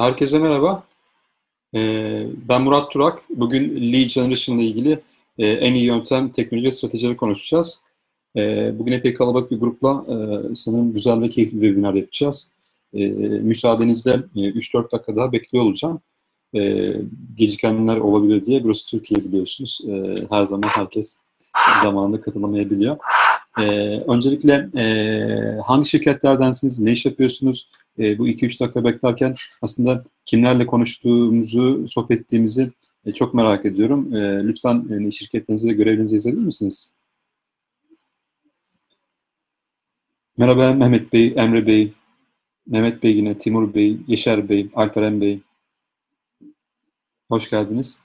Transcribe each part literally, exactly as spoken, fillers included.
Herkese merhaba. Ben Murat Durak. Bugün Lead Generation ile ilgili en iyi yöntem, teknoloji ve stratejileri konuşacağız. Bugün epey kalabalık bir grupla sanırım güzel ve keyifli bir webinar yapacağız. Müsaadenizle üç dört dakika daha bekliyor olacağım. Gecikenler olabilir diye, burası Türkiye biliyorsunuz. Her zaman herkes zamanında katılamayabiliyor. Ee, öncelikle e, hangi şirketlerdensiniz, ne iş yapıyorsunuz, e, bu iki üç dakika beklerken aslında kimlerle konuştuğumuzu, sohbet ettiğimizi e, çok merak ediyorum. E, lütfen e, şirketlerinizi ve görevinizi izleyebilir misiniz? Merhaba Mehmet Bey, Emre Bey, Mehmet Bey yine, Timur Bey, Yeşer Bey, Alperen Bey. Hoş geldiniz.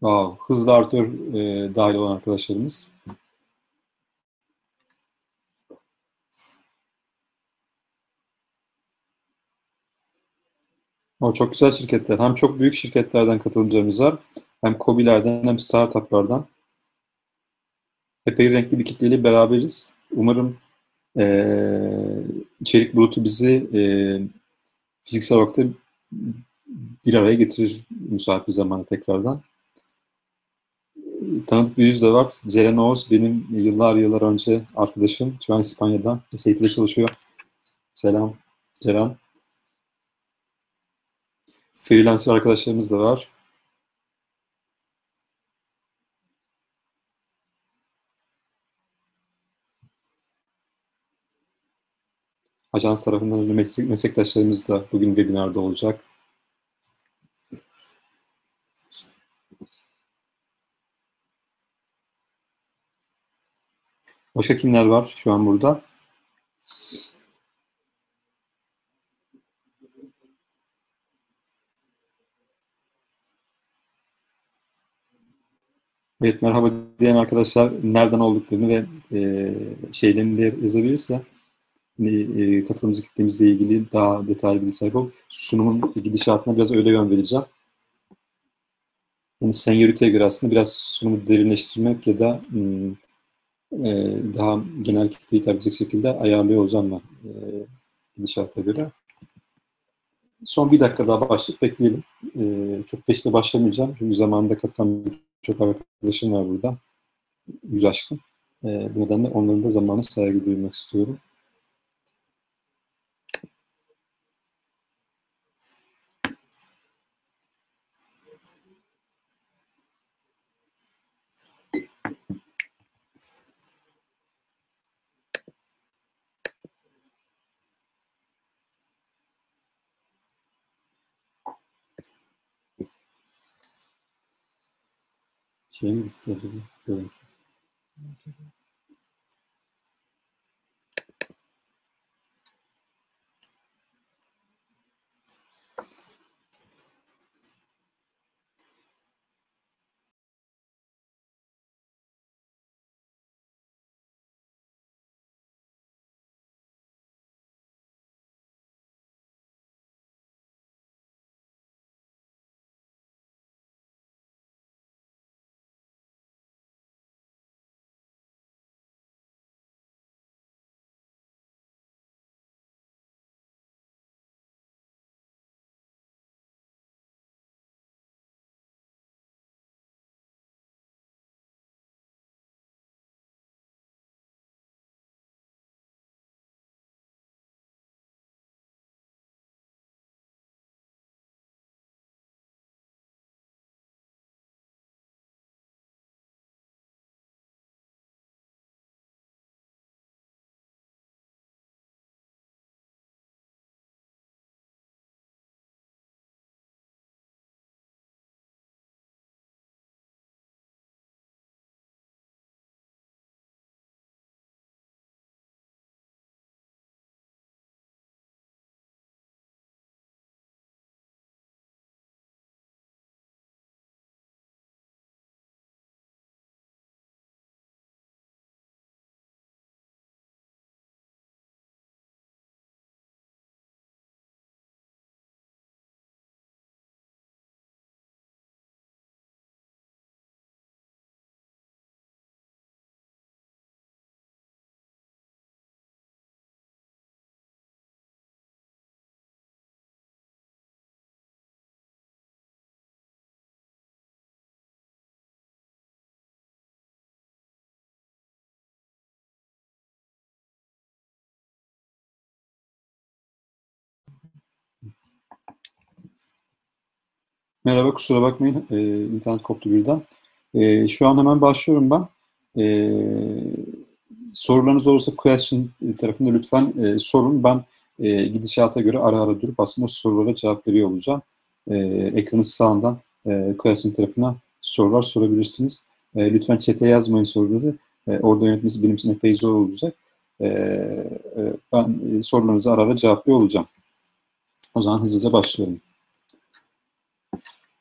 Wow, hızlı artıyor e, dahil olan arkadaşlarımız. O çok güzel şirketler. Hem çok büyük şirketlerden katılımcılarımız var, hem KOBİ'lerden hem startuplardan. Epey renkli bir kitleyle beraberiz. Umarım e, içerik bulutu bizi e, fiziksel olarak da bir araya getirir müsait bir zamana tekrardan. Tanıdık bir yüz de var. Ceren Oğuz benim yıllar yıllar önce arkadaşım. Şu an İspanya'da. Seyit'le çalışıyor. Selam Ceren. Freelancer arkadaşlarımız da var. Ajans tarafından meslektaşlarımız da bugün webinarda olacak. Başka kimler var şu an burada? Evet, merhaba diyen arkadaşlar nereden olduklarını ve e, şeylerini de yazabilirse e, katılımcı kitlemizle ilgili daha detaylı bir sayfa olup sunumun gidişatına biraz öyle yön vereceğim. Yani seniority'ye göre aslında biraz sunumu derinleştirmek ya da hmm, daha genel kitleyi hitap edecek şekilde ayarlıyor olacağım ben e, gidişata göre. Son bir dakika daha başlayıp bekleyelim. E, çok peşte başlamayacağım. Çünkü zamanında katılan çok arkadaşım var burada. Yüz aşkın. E, bu nedenle onların da zamanına saygı duymak istiyorum. Şeyim gitti acaba? Görün. Merhaba, kusura bakmayın. Ee, internet koptu birden. Ee, şu an hemen başlıyorum ben. Ee, sorularınız olursa question tarafında lütfen e, sorun. Ben e, gidişata göre ara ara durup aslında sorulara cevap veriyor olacağım. E, ekranın sağından e, question tarafına sorular sorabilirsiniz. E, lütfen chat'e yazmayın soruları. E, orada yönetmesi benim için epey zor olacak. E, e, ben e, sorularınızı ara ara cevaplıyor olacağım. O zaman hızlıca başlayalım.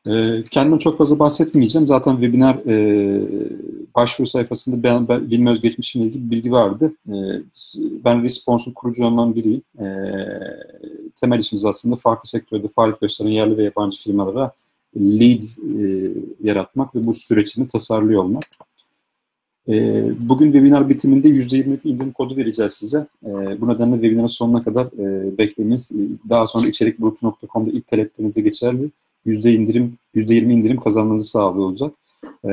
E, kendimden çok fazla bahsetmeyeceğim. Zaten webinar e, başvuru sayfasında ben, ben bilme özgeçmişimle ilgili bilgi vardı. E, ben Response'un kurucularından biriyim. E, temel işimiz aslında farklı sektörde faaliyet gösteren yerli ve yabancı firmalara lead e, yaratmak ve bu sürecini tasarlıyor olmak. E, bugün webinar bitiminde yüzde yirmilik indirim kodu vereceğiz size. E, bu nedenle webinarın sonuna kadar e, beklemeniz, daha sonra içerik bulutu nokta com'da ilk taleplerinize geçerli. yüzde indirim, yüzde yirmi indirim kazanmanızı sağlıyor olacak. E,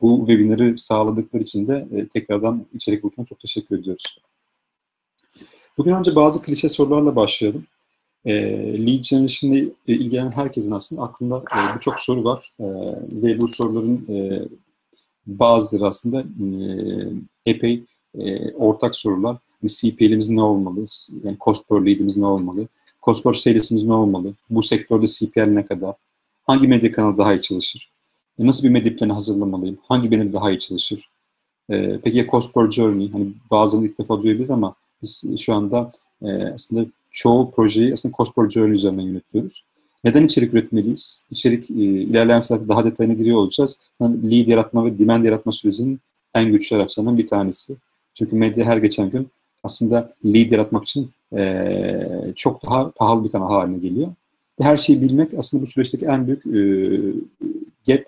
bu webinarı sağladıkları için de e, tekrardan içerik bulutuna çok teşekkür ediyoruz. Bugün önce bazı klişe sorularla başlayalım. E, lead generation'la ilgilenen herkesin aslında aklında e, birçok soru var e, ve bu soruların e, bazıları aslında e, epey e, ortak sorular. Yani C P L'imiz ne olmalı? Yani cost per lead'imiz ne olmalı? Cost per sales'imiz ne olmalı? Bu sektörde C P L ne kadar? Hangi medya kanalı daha iyi çalışır? E, nasıl bir medya planı hazırlamalıyım? Hangi benim daha iyi çalışır? E, peki ya cost per journey? Hani bazıları ilk defa duyabilir ama biz şu anda e, aslında çoğu projeyi aslında cost per journey üzerinden yönetiyoruz. Neden içerik üretmeliyiz? İçerik e, ilerleyen saatte daha detayına giriyor olacağız. Yani lead yaratma ve demand yaratma sürecinin en güçlü araçlarından bir tanesi. Çünkü medya her geçen gün aslında lead yaratmak için e, çok daha pahalı bir kanal haline geliyor. Her şeyi bilmek aslında bu süreçteki en büyük e, gap.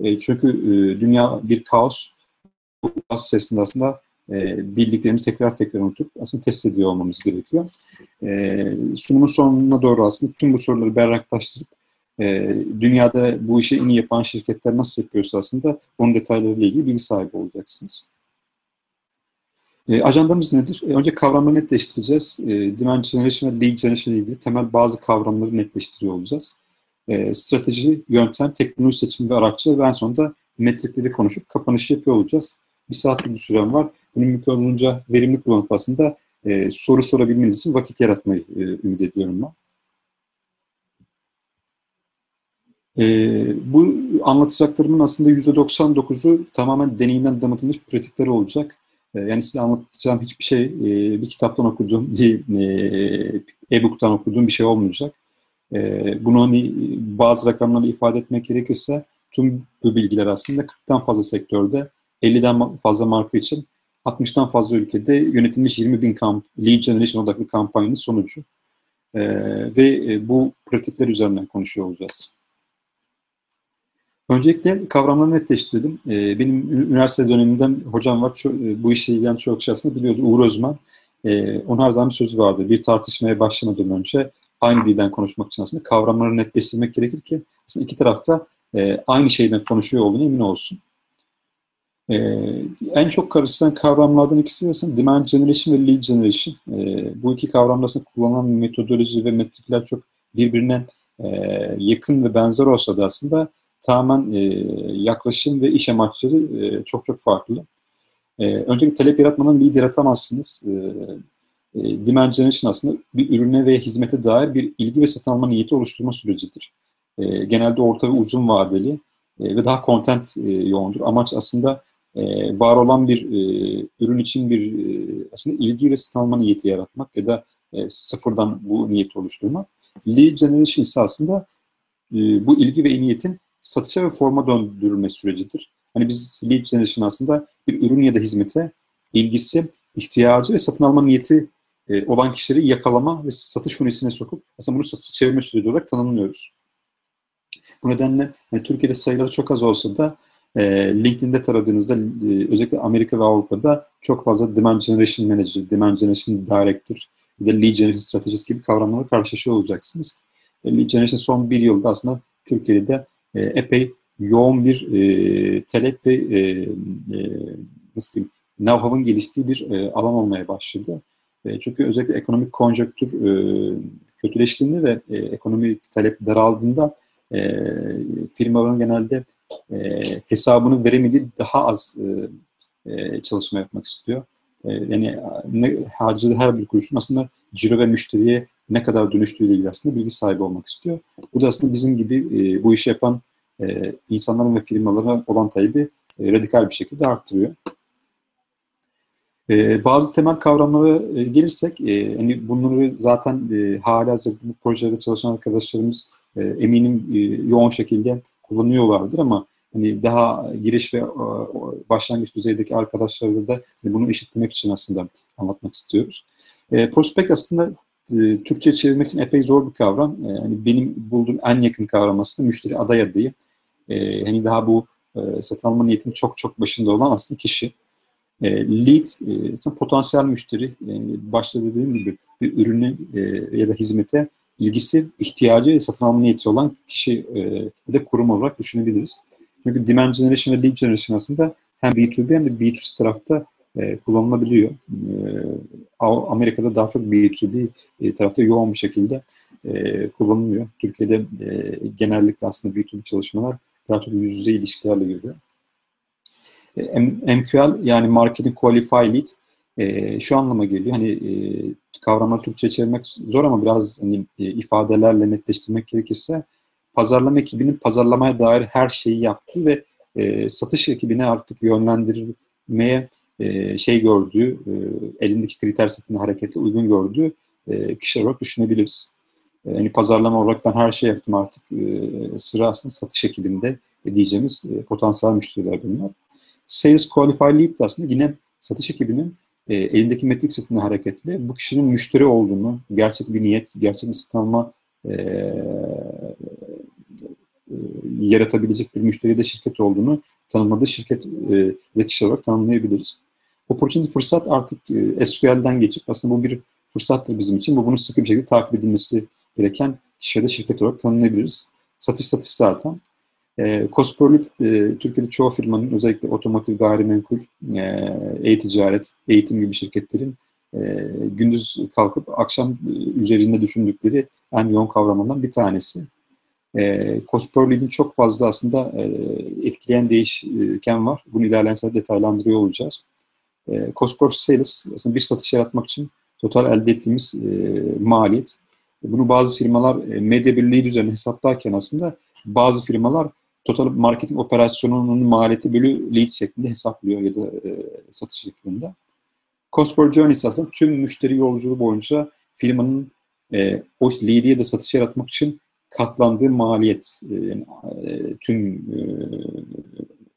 E, çünkü e, dünya bir kaos. Bu kaos içerisinde aslında E, bildiklerimizi tekrar tekrar unutup aslında test ediyor olmamız gerekiyor. E, sunumun sonuna doğru aslında tüm bu soruları berraklaştırıp e, dünyada bu işi en iyi yapan şirketler nasıl yapıyorsa aslında onun detaylarıyla ilgili bilgi sahibi olacaksınız. E, ajandamız nedir? E, önce kavramları netleştireceğiz. E, Demand Generation ve Lead Generation ile ilgili temel bazı kavramları netleştiriyor olacağız. E, strateji, yöntem, teknoloji seçimi ve araçları ve en sonunda metrikleri konuşup kapanışı yapıyor olacağız. Bir saatlik bir sürem var. Bunu mümkün olunca verimli kullanıp aslında e, soru sorabilmeniz için vakit yaratmayı e, ümit ediyorum ben. E, bu anlatacaklarımın aslında yüzde doksan dokuzu tamamen deneyimden damatılmış pratikleri olacak. E, yani size anlatacağım hiçbir şey e, bir kitaptan okuduğum, bir e-book'tan okuduğum bir şey olmayacak. E, bunu hani bazı rakamlarla ifade etmek gerekirse tüm bu bilgiler aslında kırktan fazla sektörde, elli'den fazla marka için, altmış'tan fazla ülkede yönetilmiş yirmi bin kamp, lead generation odaklı kampanyanın sonucu ee, ve bu pratikler üzerinden konuşuyor olacağız. Öncelikle kavramları netleştirdim. Ee, benim üniversite dönemimden hocam var, çok, bu işle ilgilen çok kişi aslında biliyordu, Uğur Özman. Ee, onun her zaman bir sözü vardı, bir tartışmaya başlamadan önce aynı dilden konuşmak için aslında kavramları netleştirmek gerekir ki aslında iki tarafta e, aynı şeyden konuşuyor olduğuna emin olsun. Ee, en çok karıştıran kavramlardan ikisi aslında Demand Generation ve Lead Generation. Ee, bu iki kavramda aslında kullanılan metodoloji ve metrikler çok birbirine e, yakın ve benzer olsa da aslında tamamen e, yaklaşım ve iş amaçları e, çok çok farklı. E, Öncelikle talep yaratmadan lead yaratamazsınız. E, e, Demand Generation aslında bir ürüne ve hizmete dair bir ilgi ve satın alma niyeti oluşturma sürecidir. E, genelde orta ve uzun vadeli e, ve daha content e, yoğundur. Amaç aslında Ee, var olan bir e, ürün için bir e, aslında ilgi ve satın alma niyeti yaratmak ya da e, sıfırdan bu niyeti oluşturmak. Lead generation ise aslında e, bu ilgi ve niyetin satışa ve forma döndürülme sürecidir. Hani biz lead generation aslında bir ürün ya da hizmete ilgisi, ihtiyacı ve satın alma niyeti e, olan kişileri yakalama ve satış hunisine sokup aslında bunu satışa çevirme süreci olarak tanımlıyoruz. Bu nedenle yani Türkiye'de sayıları çok az olsa da LinkedIn'de taradığınızda özellikle Amerika ve Avrupa'da çok fazla Demand Generation Manager, Demand Generation Director ya da Lead Generation Strategist gibi kavramlarla karşılaşıyor olacaksınız. Lead Generation son bir yılda aslında Türkiye'de epey yoğun bir talep ve nasıl diyeyim, know-how'ın geliştiği bir alan olmaya başladı. Çünkü özellikle ekonomik konjonktür kötüleştiğinde ve e, ekonomik talep daraldığında e, firmaların genelde e, hesabını veremediği daha az e, e, çalışma yapmak istiyor. E, yani ne, harcadığı her bir kuruşun aslında ciro ve müşteriye ne kadar dönüştüğüyle ilgili aslında bilgi sahibi olmak istiyor. Bu da aslında bizim gibi e, bu işi yapan e, insanların ve firmalara olan talebi e, radikal bir şekilde arttırıyor. Ee, bazı temel kavramlara e, gelirsek, e, hani bunları zaten e, halihazırda bu projede çalışan arkadaşlarımız e, eminim e, yoğun şekilde kullanıyorlardır ama hani daha giriş ve e, başlangıç düzeydeki arkadaşlarla da e, bunu eşitlemek için aslında anlatmak istiyoruz. E, prospekt aslında e, Türkçe'ye çevirmek için epey zor bir kavram. E, hani benim bulduğum en yakın kavram aslında müşteri aday adayı. E, hani daha bu e, satın alma niyetinin çok çok başında olan aslında kişi. Lead, potansiyel müşteri, başta dediğim gibi bir ürünü ya da hizmete ilgisi, ihtiyacı, satın alma niyeti olan kişi ya da kurum olarak düşünebiliriz. Çünkü demand generation ve lead generation aslında hem B iki B hem de B iki C tarafta kullanılabiliyor. Amerika'da daha çok B iki B tarafta yoğun bir şekilde kullanılıyor. Türkiye'de genellikle aslında B iki B çalışmalar daha çok yüz yüze ilişkilerle görüyor. M Q L yani Marketing Qualified Lead e, şu anlama geliyor. Hani e, kavramları Türkçe'ye çevirmek zor ama biraz hani, e, ifadelerle netleştirmek gerekirse pazarlama ekibinin pazarlamaya dair her şeyi yaptığı ve e, satış ekibine artık yönlendirmeye e, şey gördüğü, e, elindeki kriter setini hareketle uygun gördüğü e, kişi olarak düşünebiliriz. E, hani pazarlama olarak ben her şey yaptım artık e, sıra aslında satış ekibinde e, diyeceğimiz e, potansiyel müşteriler bunlar. Sales Qualified Lead de aslında yine satış ekibinin e, elindeki metrik setine hareketle bu kişinin müşteri olduğunu, gerçek bir niyet, gerçek bir satın alma e, e, yaratabilecek bir müşteriye de şirket olduğunu tanımladığı şirket e, ve kişi olarak tanımlayabiliriz. Opportunity fırsat artık e, S Q L'den geçip aslında bu bir fırsattır bizim için. Bu bunun sıkı bir şekilde takip edilmesi gereken kişiye de şirket olarak tanımlayabiliriz. Satış satış zaten. E, Cosperlit, e, Türkiye'de çoğu firmanın özellikle otomotiv, gayrimenkul, e-ticaret, eğitim gibi şirketlerin e, gündüz kalkıp akşam e, üzerinde düşündükleri en yoğun kavramından bir tanesi. E, Cosperlit'in çok fazla aslında e, etkileyen değişken var. Bunu ilerleyen sene detaylandırıyor olacağız. E, Cosperlit Sales aslında bir satış yaratmak için total elde ettiğimiz e, maliyet. Bunu bazı firmalar e, medya birliği üzerine hesaplarken aslında bazı firmalar total marketing operasyonunun maliyeti bölü lead şeklinde hesaplıyor ya da e, satış şeklinde. Cost per journey aslında tüm müşteri yolculuğu boyunca firmanın e, o lead'i ya da satış yaratmak için katlandığı maliyet. E, e, tüm e,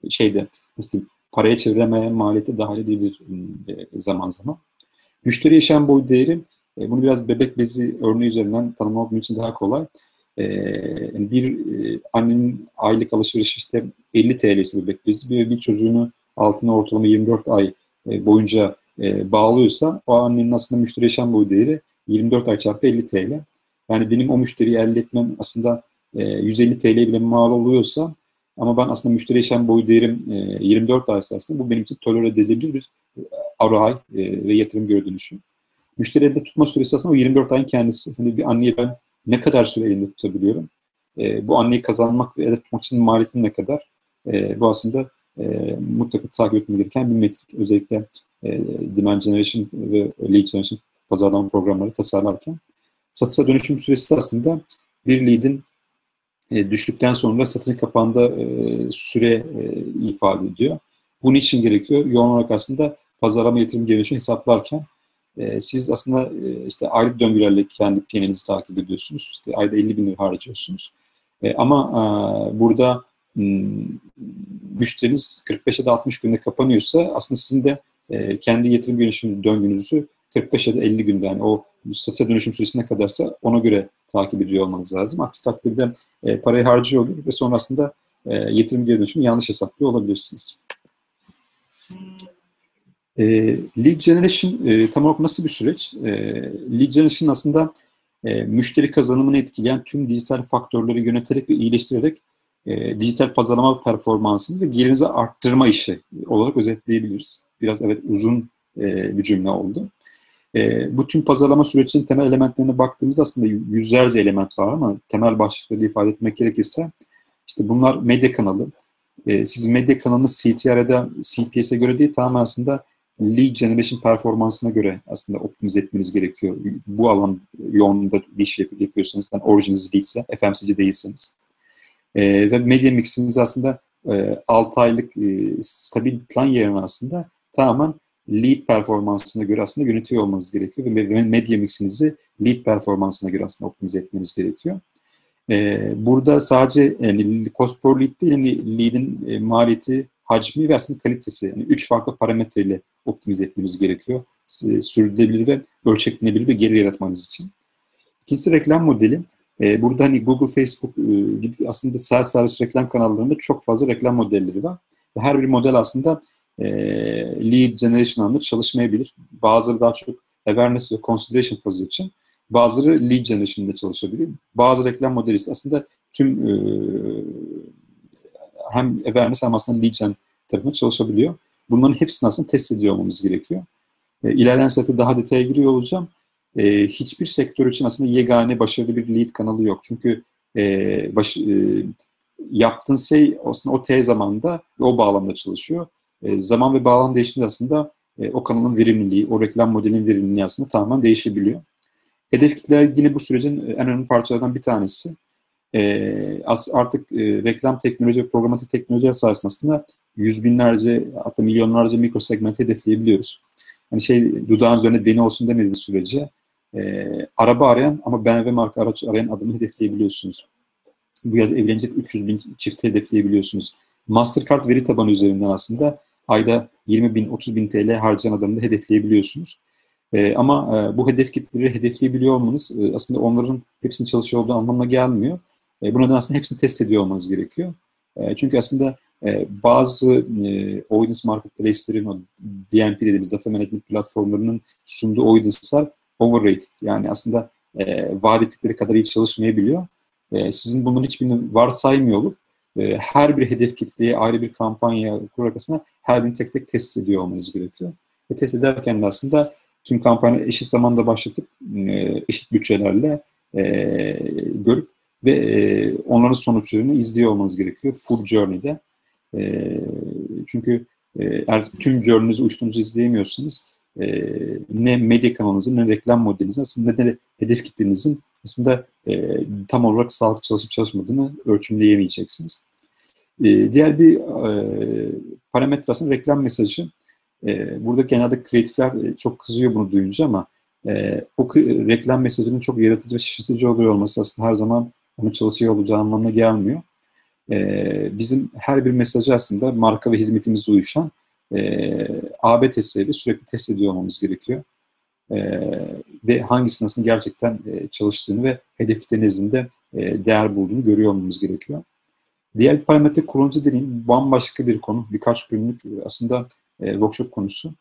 şeyde nasıl paraya çeviremeyen maliyete dahil edilir e, zaman zaman. Müşteri yaşam boyu değeri, e, bunu biraz bebek bezi örneği üzerinden tanımlamak için daha kolay. Ee, bir e, annenin aylık alışverişi işte elli T L'si bebek bezi, bir, bir çocuğunu altına ortalama yirmi dört ay e, boyunca e, bağlıyorsa o annenin aslında müşteri yaşam boyu değeri yirmi dört ay çarpı elli T L. Yani benim o müşteriyi elde etmem aslında e, yüz elli T L bile mal oluyorsa ama ben aslında müşteri yaşam boyu değerim e, yirmi dört aysa aslında bu benim için tolere edilebilir bir R O I e, ve yatırım göre dönüşüm. Müşteri elde tutma süresi aslında o yirmi dört ayın kendisi. Hani bir anneye ben ne kadar süre elinde tutabiliyorum? E, bu anneyi kazanmak ve elde tutmak için maliyetim ne kadar? E, bu aslında e, mutlaka takip etmem gereken bir metrik. Özellikle e, demand generation ve lead generation pazarlama programları tasarlarken. Satışa dönüşüm süresi aslında bir lead'in e, düştükten sonra satışın kapandığı e, süre e, ifade ediyor. Bunun için gerekiyor. Yoğun olarak aslında pazarlama yatırım gelişini hesaplarken siz aslında işte aylık döngülerle kendi P N'nizi takip ediyorsunuz. İşte ayda elli bin lira harcıyorsunuz. Ama burada müşteriniz kırk beş ya da altmış günde kapanıyorsa aslında sizin de kendi yatırım dönüşüm döngünüzü kırk beş ya da elli günde yani o satışa dönüşüm süresi ne kadarsa ona göre takip ediyor olmanız lazım. Aksi takdirde parayı harcıyor olur ve sonrasında yatırım geri dönüşümü yanlış hesaplıyor olabilirsiniz. E, lead generation e, tam olarak nasıl bir süreç? E, lead generation aslında e, müşteri kazanımını etkileyen tüm dijital faktörleri yöneterek ve iyileştirerek e, dijital pazarlama performansını ve gelirinizi arttırma işi olarak özetleyebiliriz. Biraz evet uzun e, bir cümle oldu. E, bu tüm pazarlama sürecinin temel elementlerine baktığımızda aslında yüzlerce element var ama temel başlıkları ifade etmek gerekirse işte bunlar medya kanalı. E, sizin medya kanalınız C T R'de C P S'e göre değil, tamamen aslında lead generation performansına göre aslında optimize etmeniz gerekiyor. Bu alan yoğunluğunda bir iş yapıyorsanız, yani orijiniz değilse, F M C G değilseniz. E, ve medya mixiniz aslında e, altı aylık e, stabil plan yerine aslında tamamen lead performansına göre aslında yönetiyor olmanız gerekiyor ve medya mixinizi lead performansına göre aslında optimize etmeniz gerekiyor. Ee, burada sadece yani cost per lead değil, yani lead'in e, maliyeti, hacmi ve aslında kalitesi. Yani üç farklı parametreyle optimize etmeniz gerekiyor. E, sürdürülebilir ve ölçeklenebilir bir geri yaratmanız için. İkincisi reklam modeli. E, burada hani Google, Facebook e, gibi aslında self-service reklam kanallarında çok fazla reklam modelleri var. Ve her bir model aslında E, lead generation anlamında çalışmayabilir. Bazıları daha çok awareness ve consideration fazı için, bazıları lead generation'da çalışabilir. Bazı reklam modeli ise aslında tüm e, hem awareness hem aslında lead gen tarafında çalışabiliyor. Bunların hepsini aslında test ediyor olmamız gerekiyor. E, İlerleyen saatte daha detaya giriyor olacağım. E, hiçbir sektör için aslında yegane başarılı bir lead kanalı yok. Çünkü e, baş, e, yaptığın şey aslında o T zamanda ve o bağlamda çalışıyor. E, zaman ve bağlam değişiminde aslında e, o kanalın verimliliği, o reklam modelinin verimliliği aslında tamamen değişebiliyor. Hedef kitleler yine bu sürecin en önemli parçalarından bir tanesi. E, artık e, reklam teknoloji ve programatik teknolojiler sayesinde aslında yüz binlerce, hatta milyonlarca mikro segmenti hedefleyebiliyoruz. Hani şey, dudağın üzerine beni olsun demediğiniz sürece e, araba arayan ama B M W marka araç arayan adamı hedefleyebiliyorsunuz. Bu yaz evlenecek üç yüz bin çifti hedefleyebiliyorsunuz. Mastercard veri tabanı üzerinden aslında ayda yirmi bin, otuz bin T L harcayan adamı da hedefleyebiliyorsunuz. Ee, ama e, bu hedef kitleleri hedefleyebiliyor olmanız e, aslında onların hepsinin çalışıyor olduğu anlamına gelmiyor. E, bu nedenle aslında hepsini test ediyor olmanız gerekiyor. E, çünkü aslında e, bazı e, audience marketplace'lerin, D M P dediğimiz data management platformlarının sunduğu audience'lar overrated. Yani aslında e, vaat ettikleri kadar iyi çalışmayabiliyor. E, sizin bunların hiçbirini varsaymıyor olup her bir hedef kitleye ayrı bir kampanya kurarak aslında her birini tek tek test ediyor olmanız gerekiyor. Ve test ederken de aslında tüm kampanya eşit zamanda başlatıp eşit bütçelerle e, görüp ve e, onların sonuçlarını izliyor olmanız gerekiyor full journey'de. E, çünkü eğer tüm journey'nizi, uçtuğunuzu izleyemiyorsanız e, ne medya kanalınızın, ne reklam modelinizin, aslında ne de hedef kitlenizin aslında e, tam olarak sağlıklı çalışıp çalışmadığını ölçümleyemeyeceksiniz. E, diğer bir e, parametre aslında reklam mesajı. E, burada genelde kreatifler e, çok kızıyor bunu duyunca ama e, o reklam mesajının çok yaratıcı ve şaşırtıcı oluyor olması aslında her zaman onu çalışıyor olacağı anlamına gelmiyor. E, bizim her bir mesajı aslında marka ve hizmetimize uyuşan e, A B testleriyle sürekli test ediyor olmamız gerekiyor. Ee, ve hangisinin aslında gerçekten e, çalıştığını ve hedef kitle nezdinde e, değer bulduğunu görüyor olmamız gerekiyor. Diğer parametre kullanıcı deneyim, bambaşka bir konu. Birkaç günlük aslında e, workshop konusu.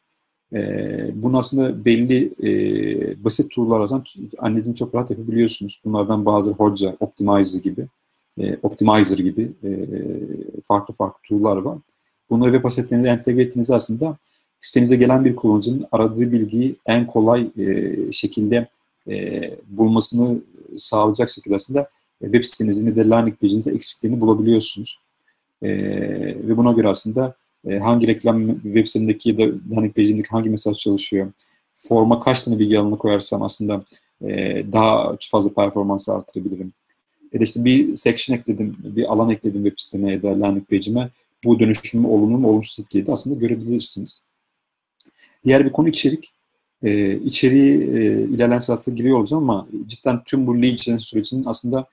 E, bunu aslında belli e, basit tool'lar analizini çok rahat yapabiliyorsunuz. Bunlardan bazıları Hoca, Optimizer gibi, e, Optimizer gibi e, farklı farklı tool'lar var. Bunları web asetlerinize entegre ettiğinizde aslında sitenize gelen bir kullanıcının aradığı bilgiyi en kolay e, şekilde e, bulmasını sağlayacak şekilde aslında web sitenizin de landing page'inizde eksiklerini bulabiliyorsunuz. E, ve buna göre aslında e, hangi reklam web sitesindeki ya da landing page'indeki hangi mesaj çalışıyor, forma kaç tane bilgi alanına koyarsam aslında e, daha fazla performansı artırabilirim. Ya da işte bir section ekledim, bir alan ekledim web siteme ya da landing page'ime, bu dönüşümü olumlu mu olumsuz etkiledi aslında görebilirsiniz. Diğer bir konu içerik. Ee, içeriği e, ilerleyen saatte giriyor olacağım ama cidden tüm bu lead generation sürecinin aslında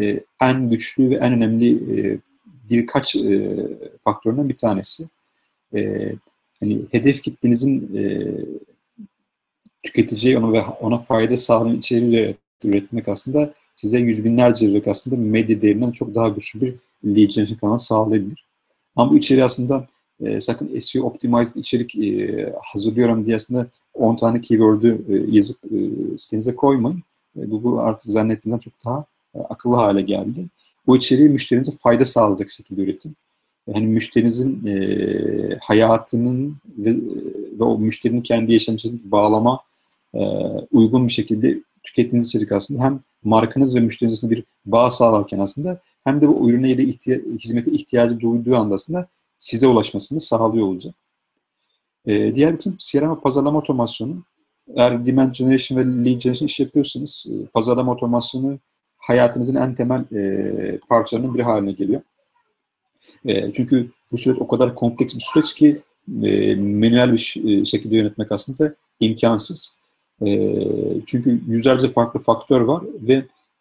e, en güçlü ve en önemli e, birkaç e, faktöründen bir tanesi. E, hani hedef kitlenizin e, tüketiciye ona ve ona fayda sağlayan içeriği üretmek aslında size yüz binlerce liralık aslında medya değerinden çok daha güçlü bir lead generation kanalı sağlayabilir. Ama bu içeriği aslında E, sakın S E O optimized içerik e, hazırlıyorum diye aslında on tane keyword'ü e, yazıp e, sitenize koymayın. E, Google artık zannettiğinden çok daha e, akıllı hale geldi. Bu içeriği müşterinize fayda sağlayacak şekilde üretin. Yani müşterinizin e, hayatının ve, ve o müşterinin kendi yaşam içerisindeki bağlama uygun bir şekilde tükettiğiniz içerik aslında hem markanız ve müşteriniz arasında bir bağ sağlarken aslında hem de bu ürüne ya da ihtiya hizmete ihtiyacı duyduğu anda aslında size ulaşmasını sağlıyor olacak. Ee, diğer bir kısım C R M ve pazarlama otomasyonu. Eğer demand generation ve lead generation iş yapıyorsanız pazarlama otomasyonu hayatınızın en temel e, parçalarının biri haline geliyor. E, çünkü bu süreç o kadar kompleks bir süreç ki e, manuel bir şekilde yönetmek aslında imkansız. E, çünkü yüzlerce farklı faktör var ve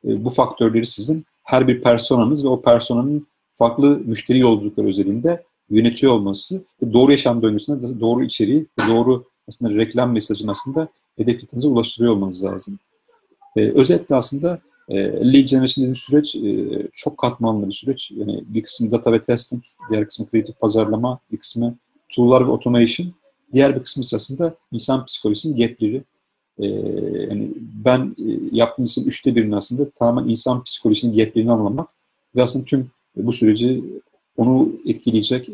e, bu faktörleri sizin her bir personanız ve o personanın farklı müşteri yolculukları özelinde yönetiyor olması, doğru yaşam döngüsünde doğru içeriği, doğru aslında reklam mesajını aslında hedef kitlenize ulaştırıyor olmanız lazım. E, özetle aslında lead generation dediğim süreç çok katmanlı bir süreç. Yani bir kısmı data ve testing, diğer kısmı kreatif pazarlama, bir kısmı tool'lar ve automation, diğer bir kısmı aslında insan psikolojisinin gapleri. Yani ben yaptığım işin üçte birini aslında tamamen insan psikolojisinin gaplerini anlamak ve aslında tüm bu süreci onu etkileyecek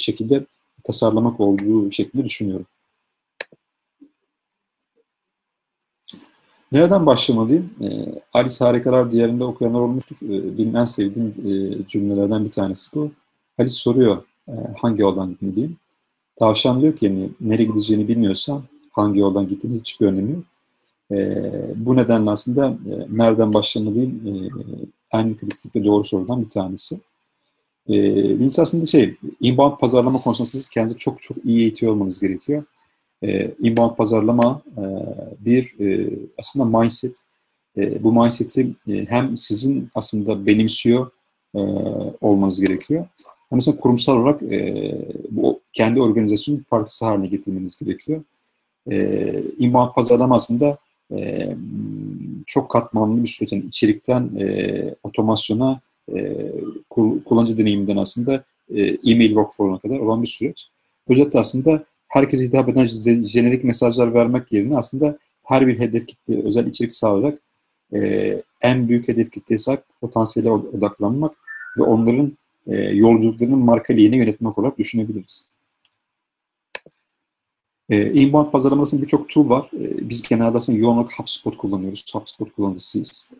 şekilde tasarlamak olduğu şeklinde düşünüyorum. Nereden başlamalıyım? E, Alice Harikalar Diyarı'nda okuyanlar olmuştur. E, benim en sevdiğim e, cümlelerden bir tanesi bu. Alice soruyor e, hangi yoldan gitmeliyim? Tavşan diyor ki yani, nereye gideceğini bilmiyorsan hangi yoldan gittiğinin hiçbir önemi yok. E, bu nedenle aslında e, nereden başlamalıyım e, en kritik ve doğru sorudan bir tanesi. E, birincisi aslında şey, inbound pazarlama konusunda siz kendinizi çok çok iyi eğitiyor olmanız gerekiyor. E, inbound pazarlama e, bir e, aslında mindset. E, bu mindset'i e, hem sizin aslında benimsiyor e, olmanız gerekiyor. Hem mesela kurumsal olarak e, bu kendi organizasyonun parçası haline getirmeniz gerekiyor. E, inbound pazarlama aslında e, çok katmanlı bir süreç. Yani içerikten e, otomasyona, e, kullanıcı deneyiminden aslında e-mail workflow'una kadar olan bir süreç. Özellikle aslında herkese hitap eden jenerik mesajlar vermek yerine aslında her bir hedef kitleye özel içerik sağlayarak e, en büyük hedef kitleye sahip potansiyele odaklanmak ve onların e, yolculuklarının marka lehine yönetmek olarak düşünebiliriz. E, inbound pazarlamasının birçok tool var. E, biz genelde aslında yoğun olarak HubSpot kullanıyoruz. HubSpot kullanıcısıyız.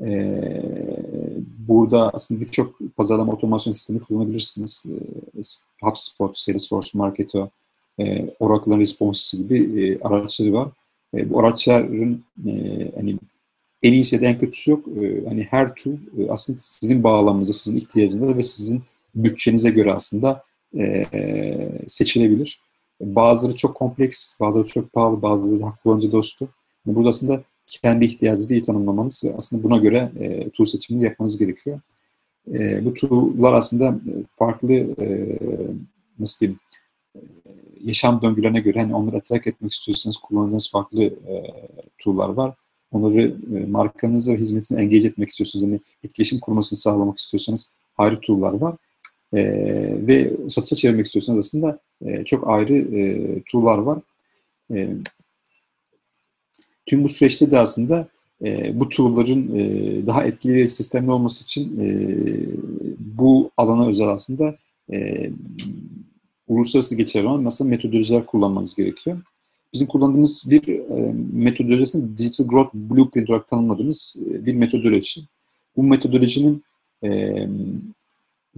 E, burada aslında birçok pazarlama otomasyon sistemi kullanabilirsiniz. E, HubSpot, Salesforce, Marketo, E, Oracle'ın response'ı gibi e, araçları var. E, bu araçların e, hani en iyisi de en kötüsü yok. E, hani her tool e, aslında sizin bağlamınıza, sizin ihtiyacınıza ve sizin bütçenize göre aslında e, seçilebilir. Bazıları çok kompleks, bazıları çok pahalı, bazıları daha kullanıcı dostu. Yani burada aslında kendi ihtiyacınızı iyi tanımlamanız ve aslında buna göre e, tool seçimini yapmanız gerekiyor. E, bu tool'lar aslında farklı e, nasıl diyeyim yaşam döngülerine göre hani onları atrak etmek istiyorsanız kullandığınız farklı e, tool'lar var. Onları e, markanızı ve hizmetini engage etmek istiyorsanız, yani etkileşim kurmasını sağlamak istiyorsanız ayrı tool'lar var. E, ve satışa çevirmek istiyorsanız aslında e, çok ayrı e, tool'lar var. E, tüm bu süreçte de aslında e, bu tool'ların e, daha etkili ve sistemli olması için e, bu alana özel aslında e, uluslararası geçerli olan nasıl metodolojiler kullanmanız gerekiyor. Bizim kullandığımız bir e, metodolojisini Digital Growth Blueprint olarak tanımladığımız e, bir metodoloji. Bu metodolojinin e,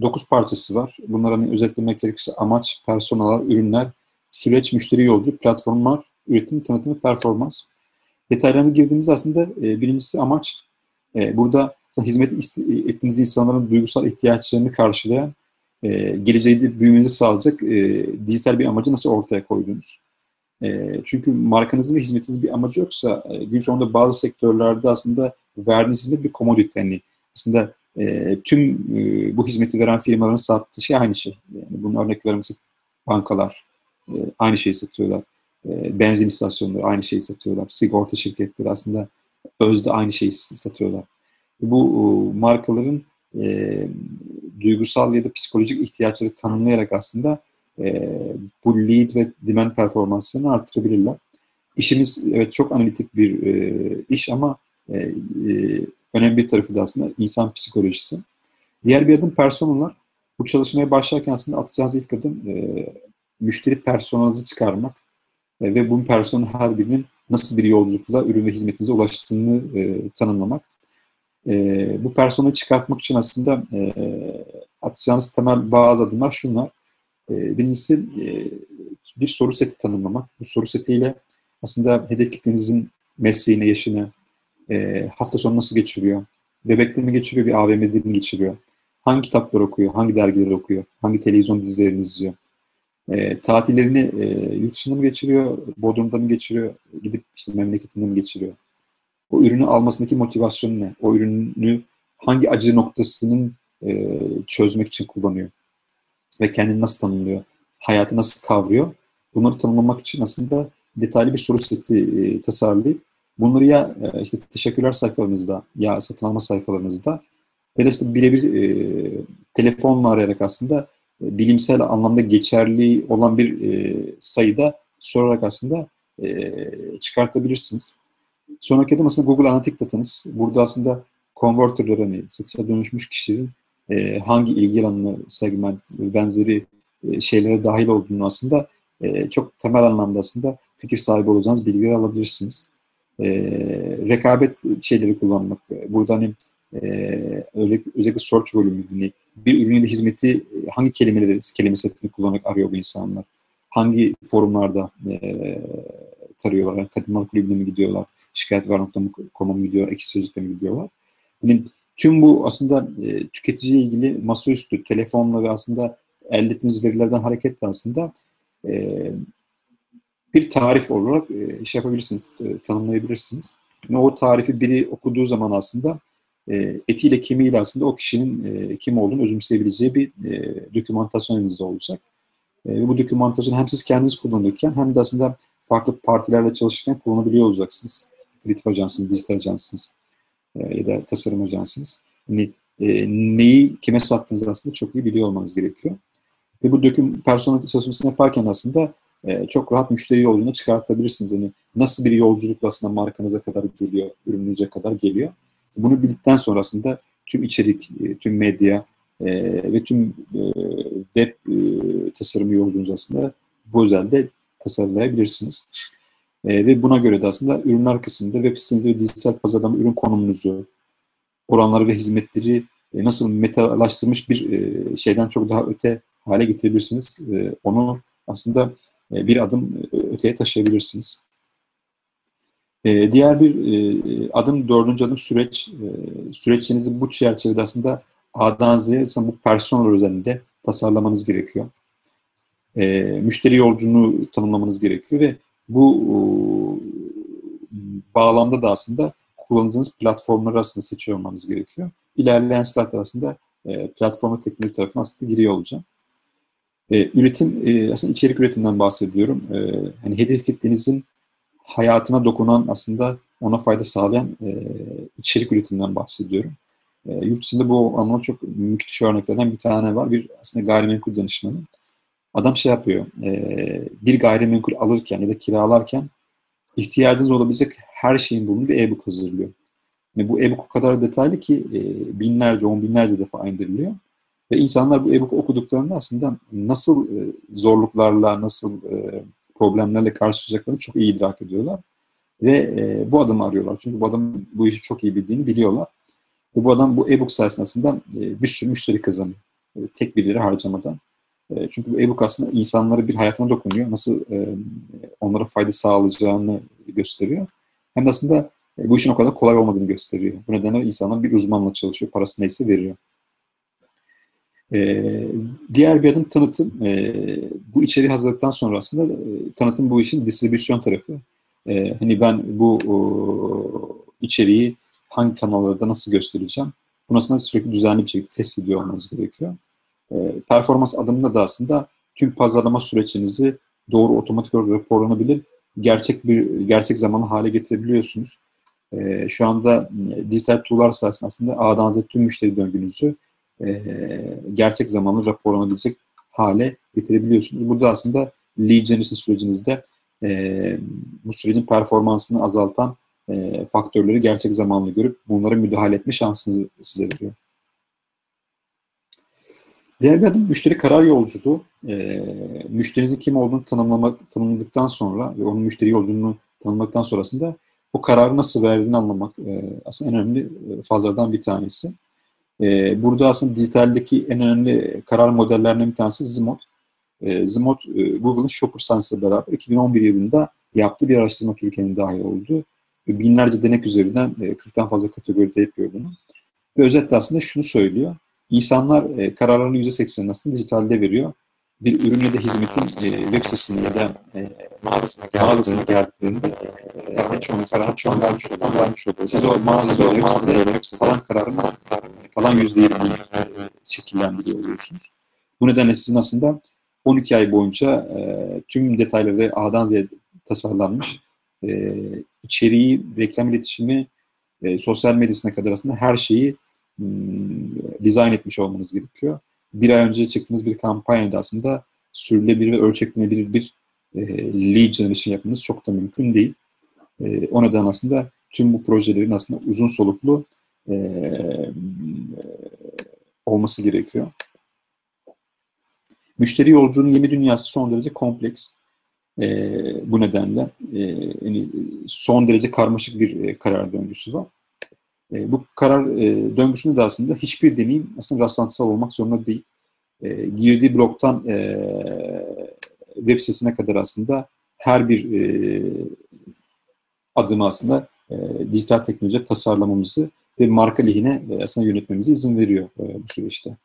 dokuz parçası var. Bunları hani özetlemek gerekirse amaç, personalar, ürünler, süreç, müşteri yolcu, platformlar, üretim, tanıtım ve performans. Detaylarına girdiğimizde aslında e, birincisi amaç. E, burada hizmet ettiğiniz insanların duygusal ihtiyaçlarını karşılayan, Ee, geleceği büyümenizi sağlayacak e, dijital bir amacı nasıl ortaya koyduğunuz. E, çünkü markanızın ve hizmetinizin bir amacı yoksa e, gün sonunda bazı sektörlerde aslında verdiğiniz hizmet bir komodite. Yani aslında e, tüm e, bu hizmeti veren firmaların sattığı şey aynı şey. Yani bunun örnek vermesi bankalar e, aynı şeyi satıyorlar. E, benzin istasyonları aynı şeyi satıyorlar. Sigorta şirketleri aslında özde aynı şeyi satıyorlar. Bu e, markaların E, duygusal ya da psikolojik ihtiyaçları tanımlayarak aslında e, bu lead ve demand performanslarını artırabilirler. İşimiz evet çok analitik bir e, iş ama e, e, önemli bir tarafı da aslında insan psikolojisi. Diğer bir adım personalar. Bu çalışmaya başlarken aslında atacağınız ilk adım e, müşteri personanızı çıkarmak e, ve bunun personanın her birinin nasıl bir yolculukla ürün ve hizmetinize ulaştığını e, tanımlamak. E, bu personayı çıkartmak için aslında e, atacağınız temel bazı adımlar şunlar. E, birincisi e, bir soru seti tanımlamak. Bu soru setiyle aslında hedef kitlenizin mesleğine, yaşına, e, hafta sonu nasıl geçiriyor, bebekte mi geçiriyor, bir A V M'de mi geçiriyor, hangi kitaplar okuyor, hangi dergileri okuyor, hangi televizyon dizilerini izliyor, e, tatillerini e, yurt dışında mı geçiriyor, Bodrum'da mı geçiriyor, gidip işte memleketinde mi geçiriyor, o ürünü almasındaki motivasyonu ne, o ürünü hangi acı noktasının e, çözmek için kullanıyor ve kendini nasıl tanımlıyor, hayatı nasıl kavruyor, bunları tanımlamak için aslında detaylı bir soru seti e, tasarlayıp bunları ya e, işte teşekkürler sayfalarınızda ya satın alma sayfalarınızda ya da işte birebir e, telefonla arayarak aslında e, bilimsel anlamda geçerli olan bir e, sayıda sorarak aslında e, çıkartabilirsiniz. Sonraki adım aslında Google Analytics datanız. Burada aslında converter'ları, hani satışa dönüşmüş kişinin e, hangi ilgi alanı, segment ve benzeri e, şeylere dahil olduğunu aslında e, çok temel anlamda aslında fikir sahibi olacağınız bilgileri alabilirsiniz. E, rekabet şeyleri kullanmak. Burada hani Ee, öyle, özellikle search bölümü, yani bir ürün ile hizmeti hangi kelimeleri, kelime setini kullanarak arıyor bu insanlar, hangi forumlarda e, tarıyorlar, yani kadınlar kulübüne mi gidiyorlar, şikayet var nokta kom'a mı gidiyorlar, Ekşi Sözlük'e mi gidiyorlar, yani tüm bu aslında e, tüketiciyle ilgili masaüstü telefonla ve aslında elde ettiğiniz verilerden hareketle aslında e, bir tarif olarak e, şey yapabilirsiniz, e, tanımlayabilirsiniz. Yani o tarifi biri okuduğu zaman aslında etiyle kemiğiyle aslında o kişinin kim olduğunu özümseyebileceği bir dokümantasyon elinizde olacak. Bu dokümantasyonu hem siz kendiniz kullanırken hem de aslında farklı partilerle çalışırken kullanabiliyor olacaksınız. Kreatif ajansınız, dijital ajansınız ya da tasarım ajansınız. Yani neyi kime sattığınızı aslında çok iyi biliyor olmanız gerekiyor. Ve bu doküm personel çalışmasını yaparken aslında çok rahat müşteri yolculuğuna çıkartabilirsiniz. Yani nasıl bir yolculuk aslında markanıza kadar geliyor, ürününüze kadar geliyor. Bunu bildikten sonrasında tüm içerik, tüm medya e, ve tüm e, web e, tasarımı yolculuğunuz aslında bu özelde tasarlayabilirsiniz. E, ve buna göre de aslında ürünler kısmında web sitenizi ve dijital pazarlama ürün konumunuzu, oranları ve hizmetleri e, nasıl metalaştırmış bir e, şeyden çok daha öte hale getirebilirsiniz. E, onu aslında e, bir adım öteye taşıyabilirsiniz. Diğer bir adım, dördüncü adım süreç. Süreçlerinizi bu çerçevede aslında A'dan Z'ye bu personel üzerinde tasarlamanız gerekiyor. Müşteri yolculuğunu tanımlamanız gerekiyor ve bu bağlamda da aslında kullanacağınız platformları aslında seçiyor olmanız gerekiyor. İlerleyen slaytlar aslında platforma teknoloji tarafına aslında giriyor olacağım. Üretim, aslında içerik üretiminden bahsediyorum. Hani hedef kitlenizin hayatına dokunan, aslında ona fayda sağlayan e, içerik üretiminden bahsediyorum. E, yurt dışında bu anlamda çok müthiş örneklerden bir tane var. Bir aslında gayrimenkul danışmanı. Adam şey yapıyor, e, bir gayrimenkul alırken ya da kiralarken ihtiyacınız olabilecek her şeyin bulunduğu bir e-book hazırlıyor. Yani bu e-book o kadar detaylı ki e, binlerce, on binlerce defa indiriliyor. Ve insanlar bu e-book okuduklarında aslında nasıl e, zorluklarla, nasıl... E, problemlerle karşılaşacaklarını çok iyi idrak ediyorlar. Ve e, bu adamı arıyorlar. Çünkü bu adam bu işi çok iyi bildiğini biliyorlar. Ve bu adam bu e-book sayesinde aslında e, bir sürü müşteri kazanıyor. E, tek bir lira harcamadan. E, çünkü bu e-book aslında insanlara bir hayatına dokunuyor. Nasıl e, onlara fayda sağlayacağını gösteriyor. Hem de aslında e, bu işin o kadar kolay olmadığını gösteriyor. Bu nedenle insanlar bir uzmanla çalışıyor. Parası neyse veriyor. Ee, diğer bir adım tanıtım. Ee, bu içeriği hazırladıktan sonra aslında e, tanıtım bu işin distribüsyon tarafı. Ee, hani ben bu o, içeriği hangi kanallarda nasıl göstereceğim? Bunu aslında sürekli düzenli bir şekilde test ediyor olmanız gerekiyor. Ee, performans adımında da aslında tüm pazarlama sürecinizi doğru otomatik olarak raporlanabilir, gerçek bir gerçek zamanlı hale getirebiliyorsunuz. Ee, şu anda e, dijital tool'lar sayesinde aslında A'dan Z'ye tüm müşteri döngünüzü E, gerçek zamanlı raporlanabilecek hale getirebiliyorsunuz. Burada aslında lead generation sürecinizde e, bu sürecin performansını azaltan e, faktörleri gerçek zamanlı görüp bunlara müdahale etme şansınızı size veriyor. Diğer bir adım müşteri karar yolculuğu. E, müşterinizin kim olduğunu tanımlamak, tanımladıktan sonra ve onun müşteri yolculuğunu tanımaktan sonrasında o kararı nasıl verdiğini anlamak e, aslında en önemli fazlardan bir tanesi. E, burada aslında dijitaldeki en önemli karar modellerinden bir tanesi Z M O T. E, Z M O T, e, Google'ın Shopper Science'la beraber iki bin on bir yılında yaptığı bir araştırma Türkiye'nin dahil olduğu. E, binlerce denek üzerinden e, kırktan fazla kategoride yapıyor bunu. Ve özetle aslında şunu söylüyor. İnsanlar e, kararlarını yüzde seksenini aslında dijitalde veriyor. Bir ürünle de hizmetin e, web sitesinde de e, mağazasına geldiklerinde e, çoğunun kararını çoğunun vermiş oluyor. Siz o mağazada o web sitesinde kalan kararını kalan yüzde yirmi şekillendiriyor oluyorsunuz. Bu nedenle sizin aslında on iki ay boyunca e, tüm detayları A'dan Z'ye tasarlanmış e, içeriği, reklam iletişimi, e, sosyal medyasına kadar aslında her şeyi dizayn etmiş olmanız gerekiyor. Bir ay önce çektiğiniz bir kampanyada aslında sürülebilir ve ölçeklenebilir bir e, lead generation yapmanız çok da mümkün değil. E, o neden aslında tüm bu projelerin aslında uzun soluklu e, e, olması gerekiyor. Müşteri yolculuğunun yeni dünyası son derece kompleks. E, bu nedenle e, yani son derece karmaşık bir e, karar döngüsü var. E, bu karar e, döngüsünde de aslında hiçbir deneyim aslında rastlantısal olmak zorunda değil. E, girdiği blogtan e, web sitesine kadar aslında her bir e, adımı aslında e, dijital teknolojiyle tasarlamamızı ve marka lehine e, aslında yönetmemize izin veriyor e, bu süreçte.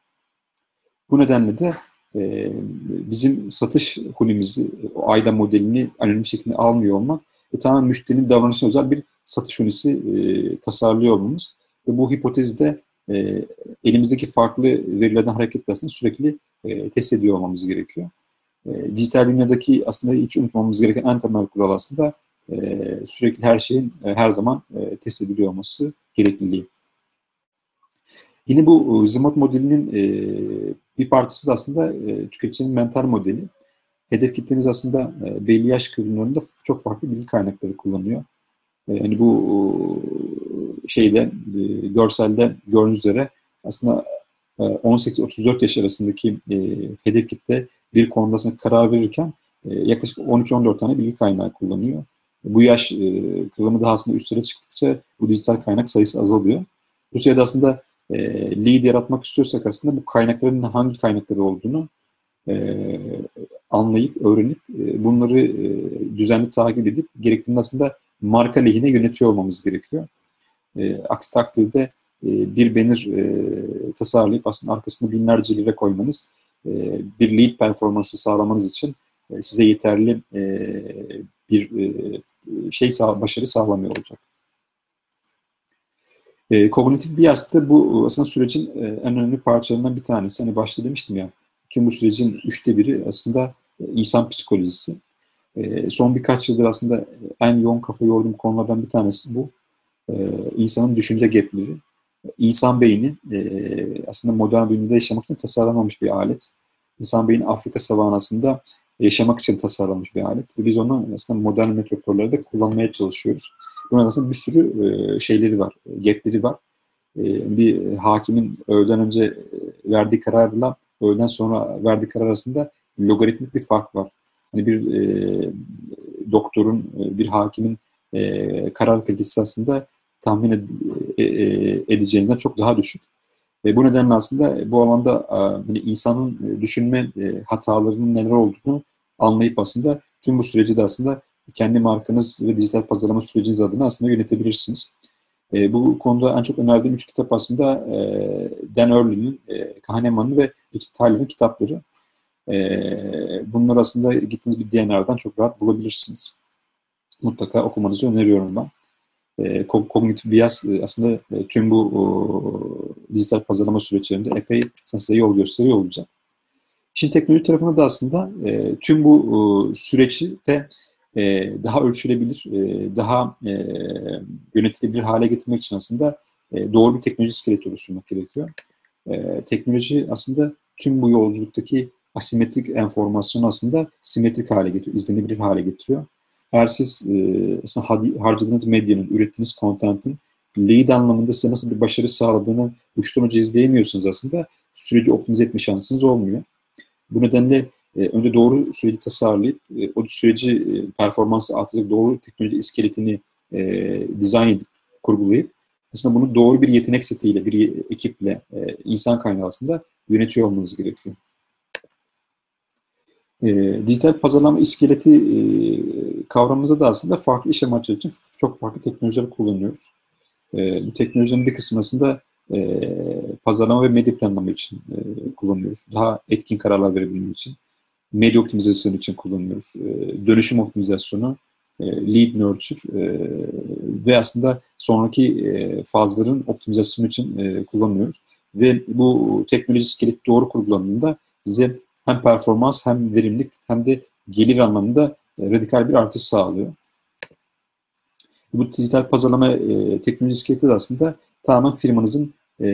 Bu nedenle de e, bizim satış hunimizi, o AIDA modelini önemli şekilde almıyor olmak ve tamamen müşterinin davranışına özel bir satış ünisi e, tasarlıyor olmamız ve bu hipotezde e, elimizdeki farklı verilerden hareketle aslında sürekli e, test ediyor olmamız gerekiyor. E, dijital dünyadaki aslında hiç unutmamamız gereken en temel kural aslında e, sürekli her şeyin e, her zaman e, test ediliyor olması gerekliliği. Yine bu Z M O T modelinin e, bir parçası da aslında e, tüketicinin mental modeli. Hedef kitlemiz aslında e, belli yaş kırılımlarında çok farklı bilgi kaynakları kullanıyor. Yani bu şeyde, görselde gördüğünüz üzere aslında on sekiz otuz dört yaş arasındaki hedef kitle bir konuda aslında karar verirken yaklaşık on üç on dört tane bilgi kaynağı kullanıyor. Bu yaş kırılımı daha aslında üstlere çıktıkça bu dijital kaynak sayısı azalıyor. Bu sayıda aslında lead yaratmak istiyorsak aslında bu kaynakların hangi kaynakları olduğunu anlayıp, öğrenip, bunları düzenli takip edip gerektiğinde aslında marka lehine yönetiyor olmamız gerekiyor. E, aksi takdirde e, bir banner e, tasarlayıp aslında arkasını binlerce lira koymanız, e, bir lead performansı sağlamanız için e, size yeterli e, bir e, şey sağ, başarı sağlamıyor olacak. E, kognitif bias da bu aslında sürecin e, en önemli parçalarından bir tanesi. Hani başta demiştim ya, tüm bu sürecin üçte biri aslında e, insan psikolojisi. Son birkaç yıldır aslında en yoğun kafa yorduğum konulardan bir tanesi bu. İnsanın düşünce gapleri. İnsan beyni aslında modern dünyada yaşamak için tasarlanmamış bir alet. İnsan beyni Afrika savanasında yaşamak için tasarlanmış bir alet. Ve biz onu aslında modern metropollerde kullanmaya çalışıyoruz. Bunun aslında bir sürü şeyleri var, gapleri var. Bir hakimin öğleden önce verdiği kararla öğleden sonra verdiği karar arasında logaritmik bir fark var. Hani bir e, doktorun, bir hakimin e, karar kalitesi aslında tahmin ed e, edeceğinizden çok daha düşük. E, bu nedenle aslında bu alanda e, hani insanın düşünme e, hatalarının neler olduğunu anlayıp aslında tüm bu süreci de aslında kendi markanız ve dijital pazarlama süreciniz adına aslında yönetebilirsiniz. E, bu konuda en çok önerdiğim üç kitap aslında e, Dan Early'nin, e, Kahneman'ın ve Richard Thaler'ın kitapları. Bunlar aslında gittiğiniz bir D N R'dan çok rahat bulabilirsiniz. Mutlaka okumanızı öneriyorum ben. Kognitif bias aslında tüm bu dijital pazarlama süreçlerinde epey size yol gösteriyor olacak. Şimdi teknoloji tarafında da aslında tüm bu süreci de daha ölçülebilir, daha yönetilebilir hale getirmek için aslında doğru bir teknoloji iskeleti oluşturmak gerekiyor. Teknoloji aslında tüm bu yolculuktaki asimetrik enformasyonu aslında simetrik hale getiriyor, izlenebilir hale getiriyor. Eğer siz e, harcadığınız medyanın, ürettiğiniz kontentin lead anlamında size nasıl bir başarı sağladığını uçtan uca izleyemiyorsunuz aslında, süreci optimize etme şansınız olmuyor. Bu nedenle E, önce doğru süreci tasarlayıp e, o süreci e, performansı artıracak doğru teknoloji iskeletini e, dizayn edip, kurgulayıp aslında bunu doğru bir yetenek setiyle, bir ekiple, e, insan kaynağı aslında yönetiyor olmanız gerekiyor. E, dijital pazarlama iskeleti e, kavramımızda da aslında farklı iş amaçları için çok farklı teknolojiler kullanıyoruz. E, bu teknolojinin bir kısmında e, pazarlama ve medya planlama için e, kullanıyoruz. Daha etkin kararlar verebilmek için. Medya optimizasyonu için kullanıyoruz. E, dönüşüm optimizasyonu, e, lead nurture e, ve aslında sonraki e, fazların optimizasyonu için e, kullanıyoruz. Ve bu teknoloji iskeleti doğru kurgulandığında size hem performans, hem verimlilik, hem de gelir anlamında e, radikal bir artış sağlıyor. Bu dijital pazarlama e, teknoloji iskeleti de aslında tamamen firmanızın e,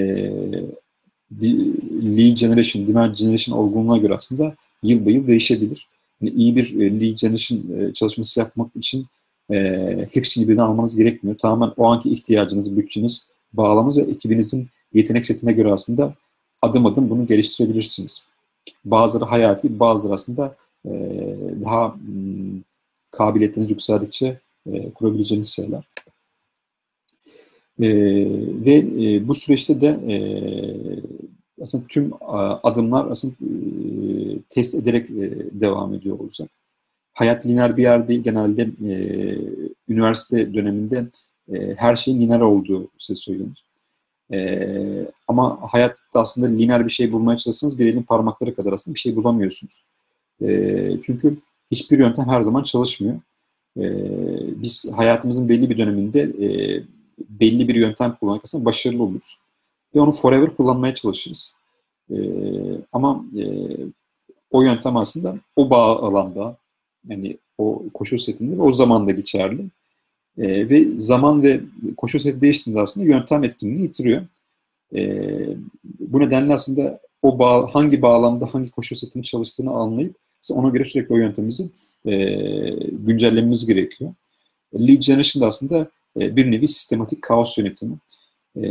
lead generation, demand generation olgunluğuna göre aslında yıl be yıl değişebilir. Yani iyi bir e, lead generation e, çalışması yapmak için e, hepsini birden almanız gerekmiyor. Tamamen o anki ihtiyacınız, bütçeniz, bağlamanız ve ekibinizin yetenek setine göre aslında adım adım bunu geliştirebilirsiniz. Bazıları hayati, bazıları aslında e, daha m, kabiliyetleriniz yükseldikçe e, kurabileceğiniz şeyler. E, ve e, bu süreçte de e, aslında tüm adımlar aslında e, test ederek e, devam ediyor olacak. Hayat lineer bir yer değil. Genelde e, üniversite döneminde e, her şeyin lineer olduğu size söylenir. Ee, ama hayatta aslında lineer bir şey bulmaya çalışsanız bir elin parmakları kadar aslında bir şey bulamıyorsunuz. Ee, çünkü hiçbir yöntem her zaman çalışmıyor. Ee, biz hayatımızın belli bir döneminde e, belli bir yöntem kullanarak aslında başarılı oluruz. Ve onu forever kullanmaya çalışırız. Ee, ama e, o yöntem aslında o bağ alanda, yani o koşul setinde ve o zamanda geçerli. Ee, ve zaman ve koşu seti değiştiğinde aslında yöntem etkinliğini yitiriyor. Ee, bu nedenle aslında o bağ, hangi bağlamda hangi koşu setinin çalıştığını anlayıp ona göre sürekli o yöntemizi e, güncellememiz gerekiyor. Lead generation'da aslında e, bir nevi sistematik kaos yönetimi. E,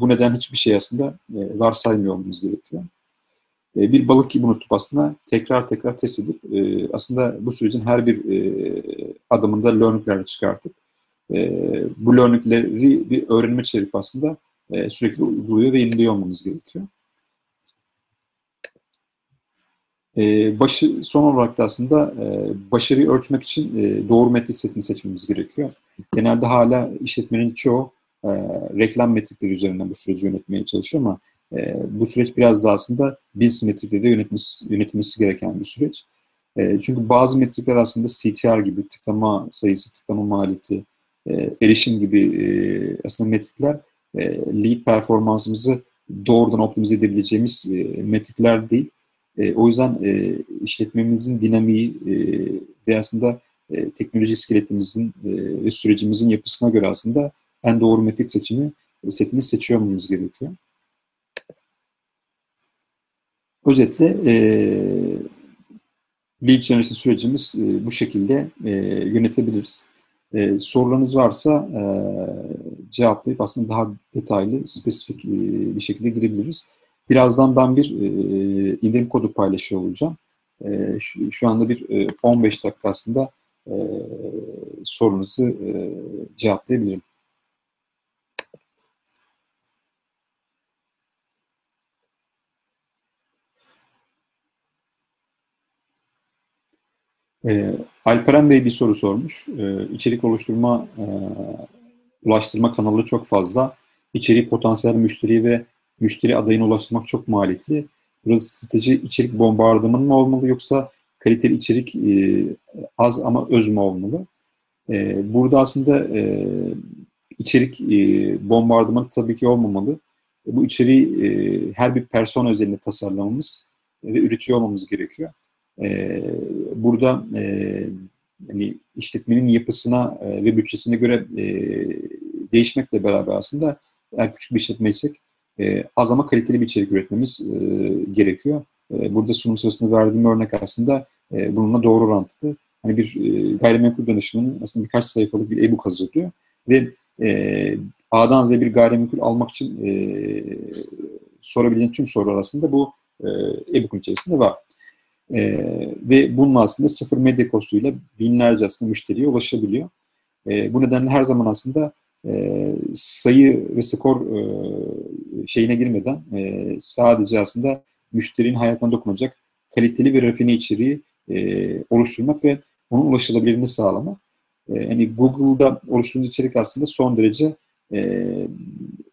bu neden hiçbir şey aslında e, varsaymıyor olmamız gerekiyor. E, bir balık gibi unutup aslında tekrar tekrar test edip e, aslında bu sürecin her bir e, adımında learning'leri çıkartıp e, bu learning'leri bir öğrenme çevirip aslında e, sürekli uyguluyor ve yeniliyor olmamız gerekiyor. E, başı, son olarak da aslında e, başarıyı ölçmek için e, doğru metrik setini seçmemiz gerekiyor. Genelde hala işletmenin çoğu e, reklam metrikleri üzerinden bu süreci yönetmeye çalışıyor ama e, bu süreç biraz daha aslında biz metrikleri de yönetmesi, yönetilmesi gereken bir süreç. Çünkü bazı metrikler aslında C T R gibi tıklama sayısı, tıklama maliyeti, erişim gibi aslında metrikler lead performansımızı doğrudan optimize edebileceğimiz metrikler değil. O yüzden işletmemizin dinamiği ve aslında teknoloji iskeletimizin ve sürecimizin yapısına göre aslında en doğru metrik seçimi setini seçiyor olmamız gerekiyor. Özetle lead generation sürecimiz e, bu şekilde e, yönetebiliriz. E, sorularınız varsa e, cevaplayıp aslında daha detaylı, spesifik e, bir şekilde girebiliriz. Birazdan ben bir e, indirim kodu paylaşıyor olacağım. E, şu, şu anda bir e, on beş dakika aslında e, sorunuzu e, cevaplayabilirim. E, Alperen Bey bir soru sormuş. E, içerik oluşturma, e, ulaştırma kanalı çok fazla. İçeriği potansiyel müşteriye ve müşteri adayına ulaştırmak çok maliyetli. Burada strateji içerik bombardımanı mı olmalı yoksa kaliteli içerik e, az ama öz mü olmalı? E, burada aslında e, içerik e, bombardımanı tabii ki olmamalı. Bu içeriği e, her bir persona özelinde tasarlamamız ve üretiyor olmamız gerekiyor. Ee, burada e, yani işletmenin yapısına e, ve bütçesine göre e, değişmekle beraber aslında eğer küçük bir işletmeysek e, az ama kaliteli bir içerik üretmemiz e, gerekiyor. E, burada sunum sırasında verdiğim örnek aslında e, bununla doğru orantılı. Hani bir e, gayrimenkul danışmanı aslında birkaç sayfalık bir e-book hazırlıyor ve e, A'dan Z'ye bir gayrimenkul almak için e, sorabildiğin tüm sorular arasında bu e-book'un içerisinde var. Ee, ve bunun aslında sıfır medya kostuyla binlerce aslında müşteriye ulaşabiliyor. Ee, bu nedenle her zaman aslında e, sayı ve skor e, şeyine girmeden e, sadece aslında müşterinin hayatına dokunacak kaliteli bir rafine içeriği e, oluşturmak ve onun ulaşılabilirliğini sağlamak. E, yani Google'da oluşturduğu içerik aslında son derece e,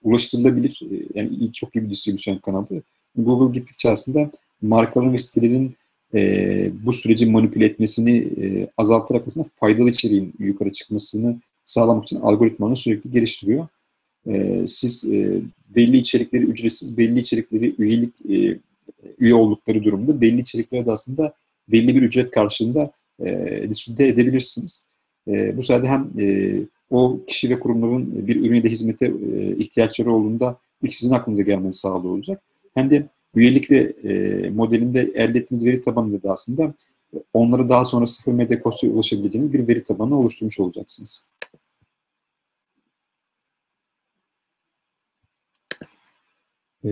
ulaştırılabilir. Yani çok iyi bir distribüsyon kanalı. Google gittikçe aslında markaların ve sitelerin E, bu süreci manipüle etmesini e, azaltarak aslında faydalı içeriğin yukarı çıkmasını sağlamak için algoritmalarını sürekli geliştiriyor. E, siz e, belli içerikleri ücretsiz, belli içerikleri üyelik e, üye oldukları durumda belli içeriklere de aslında belli bir ücret karşılığında e, distribüte edebilirsiniz. E, bu sayede hem e, o kişi ve kurumların bir ürüne de hizmete e, ihtiyaçları olduğunda ilk sizin aklınıza gelmesi sağlıyor olacak. Hem de üyelik ve e, modelinde elde ettiğiniz veri tabanında da aslında onlara daha sonra sıfır medya kostuna ulaşabileceğiniz bir veri tabanı oluşturmuş olacaksınız. Ee,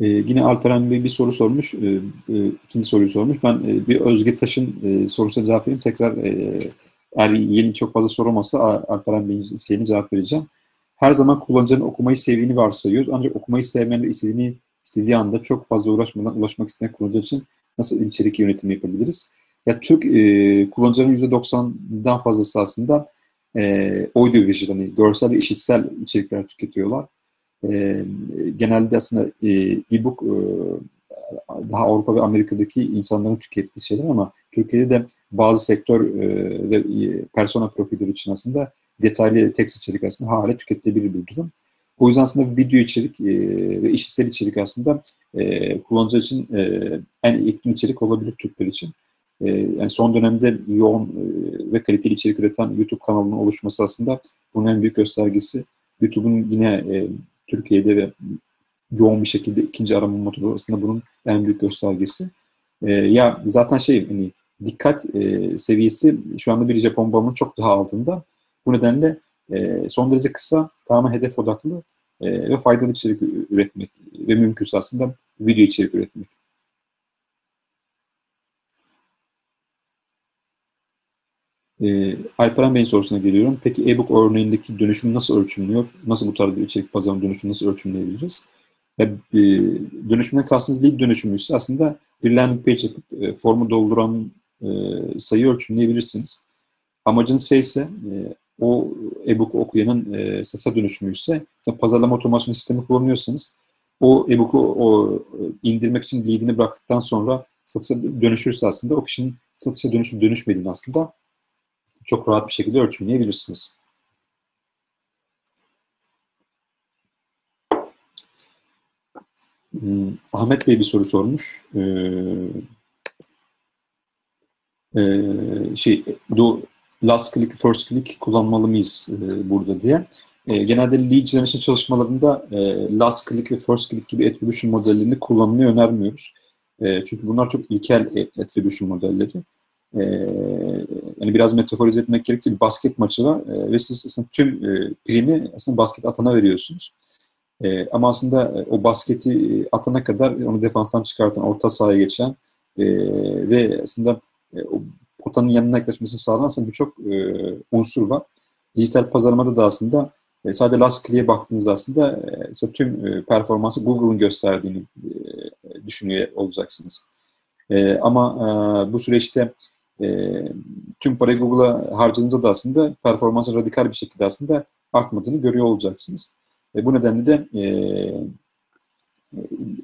e, yine Alperen Bey bir soru sormuş, e, e, ikinci soruyu sormuş. Ben e, bir Özge Taş'ın e, sorusuna cevap vereyim. Tekrar... E, Eğer yeni çok fazla soru olmazsa Alperen Bey'in şeyine cevap vereceğim. Her zaman kullanıcının okumayı sevdiğini varsayıyoruz. Ancak okumayı sevmeyen ve istediğini, istediği anda çok fazla uğraşmadan ulaşmak isteyen kullanıcı için nasıl içerik yönetimi yapabiliriz? Ya Türk e, kullanıcıların yüzde doksanından fazlası aslında e, audiovisual, yani görsel ve işitsel içerikler tüketiyorlar. E, genelde aslında e-book e, daha Avrupa ve Amerika'daki insanların tükettiği şeyler ama Türkiye'de de bazı sektör ve persona profilleri için aslında detaylı tekst içerik aslında hala tüketilebilir bir durum. O yüzden aslında video içerik ve işitsel içerik aslında kullanıcı için en etkin içerik olabilir Türkler için. Yani son dönemde yoğun ve kaliteli içerik üreten YouTube kanalının oluşması aslında bunun en büyük göstergesi. YouTube'un yine Türkiye'de ve yoğun bir şekilde ikinci arama motoru aslında bunun en büyük göstergesi. Ee, ya zaten şey hani dikkat e, seviyesi şu anda bir Japon bağımının çok daha altında. Bu nedenle e, son derece kısa, tamamen hedef odaklı e, ve faydalı içerik üretmek ve mümkünse aslında video içerik üretmek. E, Alperen Bey'in sorusuna geliyorum. Peki e-book örneğindeki dönüşüm nasıl ölçümlüyor? Nasıl bu tarz bir içerik pazarının dönüşümü nasıl ölçümleyebiliriz? Ya, e, dönüşümden kastınız lead dönüşümüyse aslında bir landing page yapıp e, formu dolduran e, sayı ölçümleyebilirsiniz. Amacınız şeyse e, o e-book okuyanın e, satışa dönüşümüyse, pazarlama otomasyon sistemi kullanıyorsanız o e-book'u indirmek için lead'ini bıraktıktan sonra satışa dönüşürse aslında o kişinin satışa dönüşüp dönüşmediğini aslında çok rahat bir şekilde ölçümleyebilirsiniz. Ahmet Bey bir soru sormuş. Ee, e, şey, do last click, first click kullanmalı mıyız e, burada diye. E, genelde lead generation çalışmalarında e, last click ve first click gibi attribution modellerini kullanmayı önermiyoruz. E, çünkü bunlar çok ilkel attribution modelleri. E, yani biraz metaforize etmek gerekirse bir basket maçı var e, ve siz aslında tüm e, primi aslında basket atana veriyorsunuz. Ee, ama aslında o basketi atana kadar onu defanstan çıkartan, orta sahaya geçen e, ve aslında e, o potanın yanına yaklaşmasını sağlanan birçok e, unsur var. Dijital pazarlamada da aslında e, sadece last click'e baktığınızda aslında e, tüm e, performansı Google'ın gösterdiğini e, düşünüyor olacaksınız. E, ama e, bu süreçte e, tüm parayı Google'a harcadığınızda da aslında performansı radikal bir şekilde aslında artmadığını görüyor olacaksınız. E, bu nedenle de e,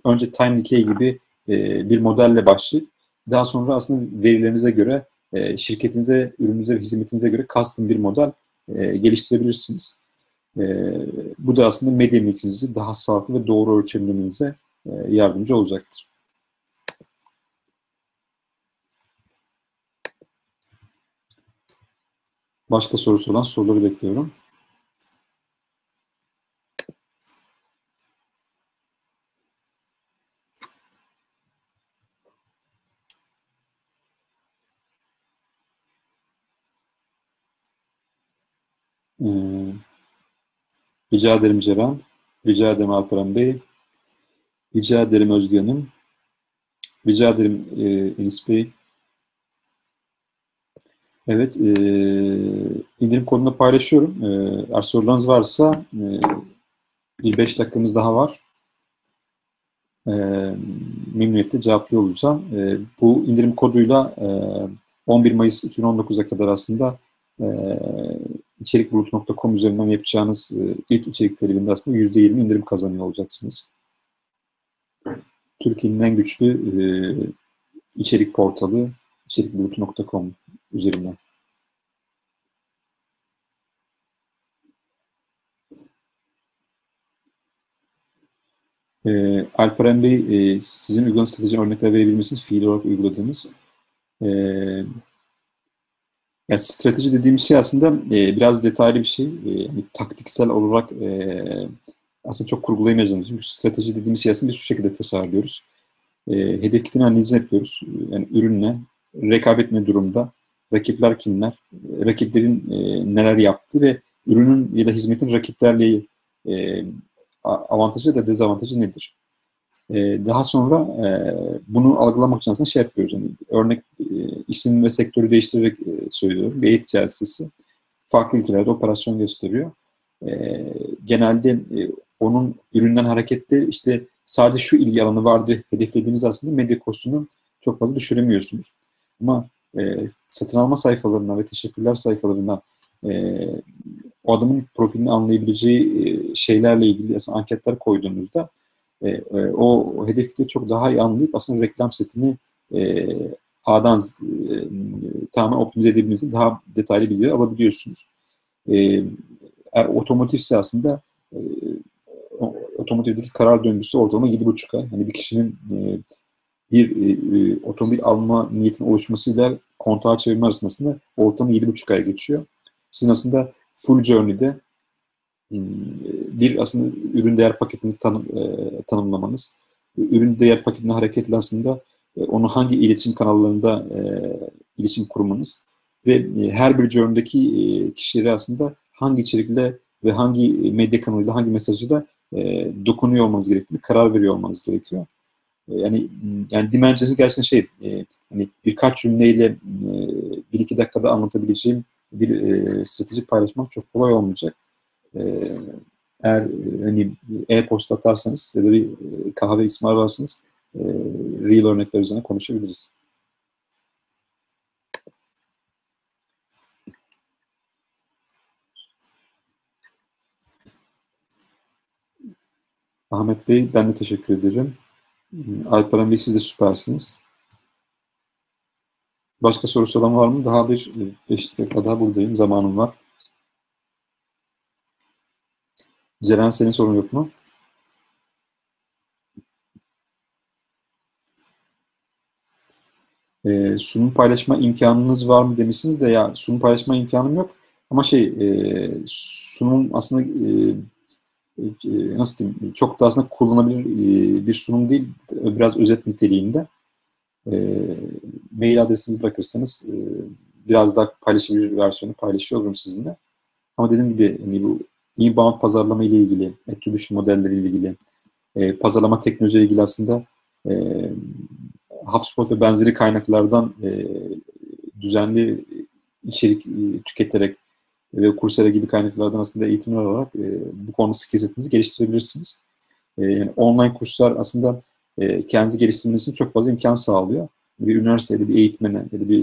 önce time decay gibi e, bir modelle başlayıp daha sonra aslında verilerinize göre, e, şirketinize, ürününüze ve hizmetinize göre custom bir model e, geliştirebilirsiniz. E, bu da aslında medya mixinizi daha sağlıklı ve doğru ölçümlemenize e, yardımcı olacaktır. Başka sorusu olan soruları bekliyorum. Rica ederim Ceren. Rica ederim Alperen Bey. Rica ederim Özgür Hanım. Rica ederim e, Inspey. Evet, e, indirim kodunu paylaşıyorum. E, eğer sorularınız varsa e, bir beş dakikamız daha var. E, memnuniyetle cevaplıyor olacağım. E, bu indirim koduyla e, on bir Mayıs iki bin on dokuza kadar aslında e, içerik bulutu nokta com üzerinden yapacağınız e, ilk içerik talebinde aslında yüzde yirmi indirim kazanıyor olacaksınız. Türkiye'nin en güçlü e, içerik portalı içerik bulutu nokta com üzerinden. E, Alperen Bey, e, sizin uygulama strateji örnekler verebilir misiniz? Fiil olarak uyguladığınız. E, yani strateji dediğim şey aslında e, biraz detaylı bir şey. E, yani taktiksel olarak e, aslında çok kurgulayamayacağımız. Çünkü strateji dediğimiz şey aslında biz şu şekilde tasarlıyoruz. E, hedef kitlenin analizini yapıyoruz. Yani ürün ne, rekabet ne durumda, rakipler kimler, rakiplerin e, neler yaptığı ve ürünün ya da hizmetin rakiplerle e, avantajı ya da dezavantajı nedir? E, daha sonra e, bunu algılamak için aslında şey yapıyoruz. Yani örnek e, isim ve sektörü değiştirerek e, söylüyorum. Bir e-ticaret sitesi farklı ülkelerde operasyon gösteriyor. E, genelde e, onun üründen hareketle işte sadece şu ilgi alanı vardı hedeflediğiniz aslında medya kostunu çok fazla düşüremiyorsunuz. Ama e, satın alma sayfalarından ve teşekkürler sayfalarından e, o adamın profilini anlayabileceği e, şeylerle ilgili aslında anketler koyduğunuzda e, e, o hedefleri çok daha iyi anlayıp aslında reklam setini e, A'dan e, tamamen optimize edebilmenizi daha detaylı bilgiler alabiliyorsunuz. E, Eğer otomotifse aslında e, otomotivdeki karar döngüsü ortalama yedi buçuk ay. Hani bir kişinin e, bir e, otomobil alma niyetinin oluşmasıyla kontağa çevirme arasında ortalama yedi buçuk ay geçiyor. Sizin aslında full journey'de e, bir aslında ürün değer paketinizi tanım, e, tanımlamanız, ürün değer paketine hareketle aslında e, onu hangi iletişim kanallarında e, iletişim kurmanız ve e, her bir journey'deki e, kişileri aslında hangi içerikle ve hangi medya kanalıyla, hangi mesajıyla e, dokunuyor olmanız gerektiğini, karar veriyor olmanız gerekiyor. E, yani yani dimension'ı gerçekten şey, e, hani birkaç cümleyle e, bir iki dakikada anlatabileceğim bir e, strateji paylaşmak çok kolay olmayacak. E, eğer hani e-posta atarsanız ya da bir kahve ısmarlarsanız e, real örnekler üzerine konuşabiliriz. Ahmet Bey, ben de teşekkür ederim. Alperen Bey, siz de süpersiniz. Başka sorusu olan var mı? Daha bir beş dakika daha buradayım. Zamanım var. Ceren, senin sorun yok mu? E, sunum paylaşma imkanınız var mı demişsiniz de ya sunum paylaşma imkanım yok. Ama şey e, sunum aslında e, nasıl diyeyim, çok da aslında kullanabilir bir sunum değil, biraz özet niteliğinde. E, mail adresinizi bırakırsanız e, biraz daha paylaşabilir versiyonu paylaşıyor olurum sizinle. Ama dediğim gibi hani bu inbound pazarlama ile ilgili, attribution modelleri ile ilgili, e, pazarlama teknoloji ile ilgili aslında e, HubSpot ve benzeri kaynaklardan e, düzenli içerik e, tüketerek ve Coursera gibi kaynaklardan aslında eğitimler alarak e, bu konuda skilsetinizi geliştirebilirsiniz. E, yani online kurslar aslında e, kendinizi geliştirmeniz için çok fazla imkan sağlıyor. Bir üniversitede bir eğitmene ya da bir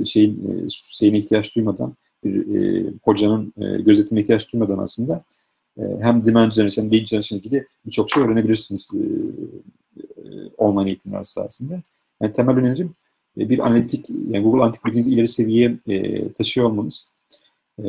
e, şeyin e, şeyine ihtiyaç duymadan, bir e, hocanın e, gözetimine ihtiyaç duymadan aslında e, hem demand generation, lead generation gibi birçok şey öğrenebilirsiniz e, e, online eğitimler esasında. Yani temel önerim e, bir analitik, yani Google Analytics bilginizi ileri seviyeye e, taşıyor olmanız. Ee,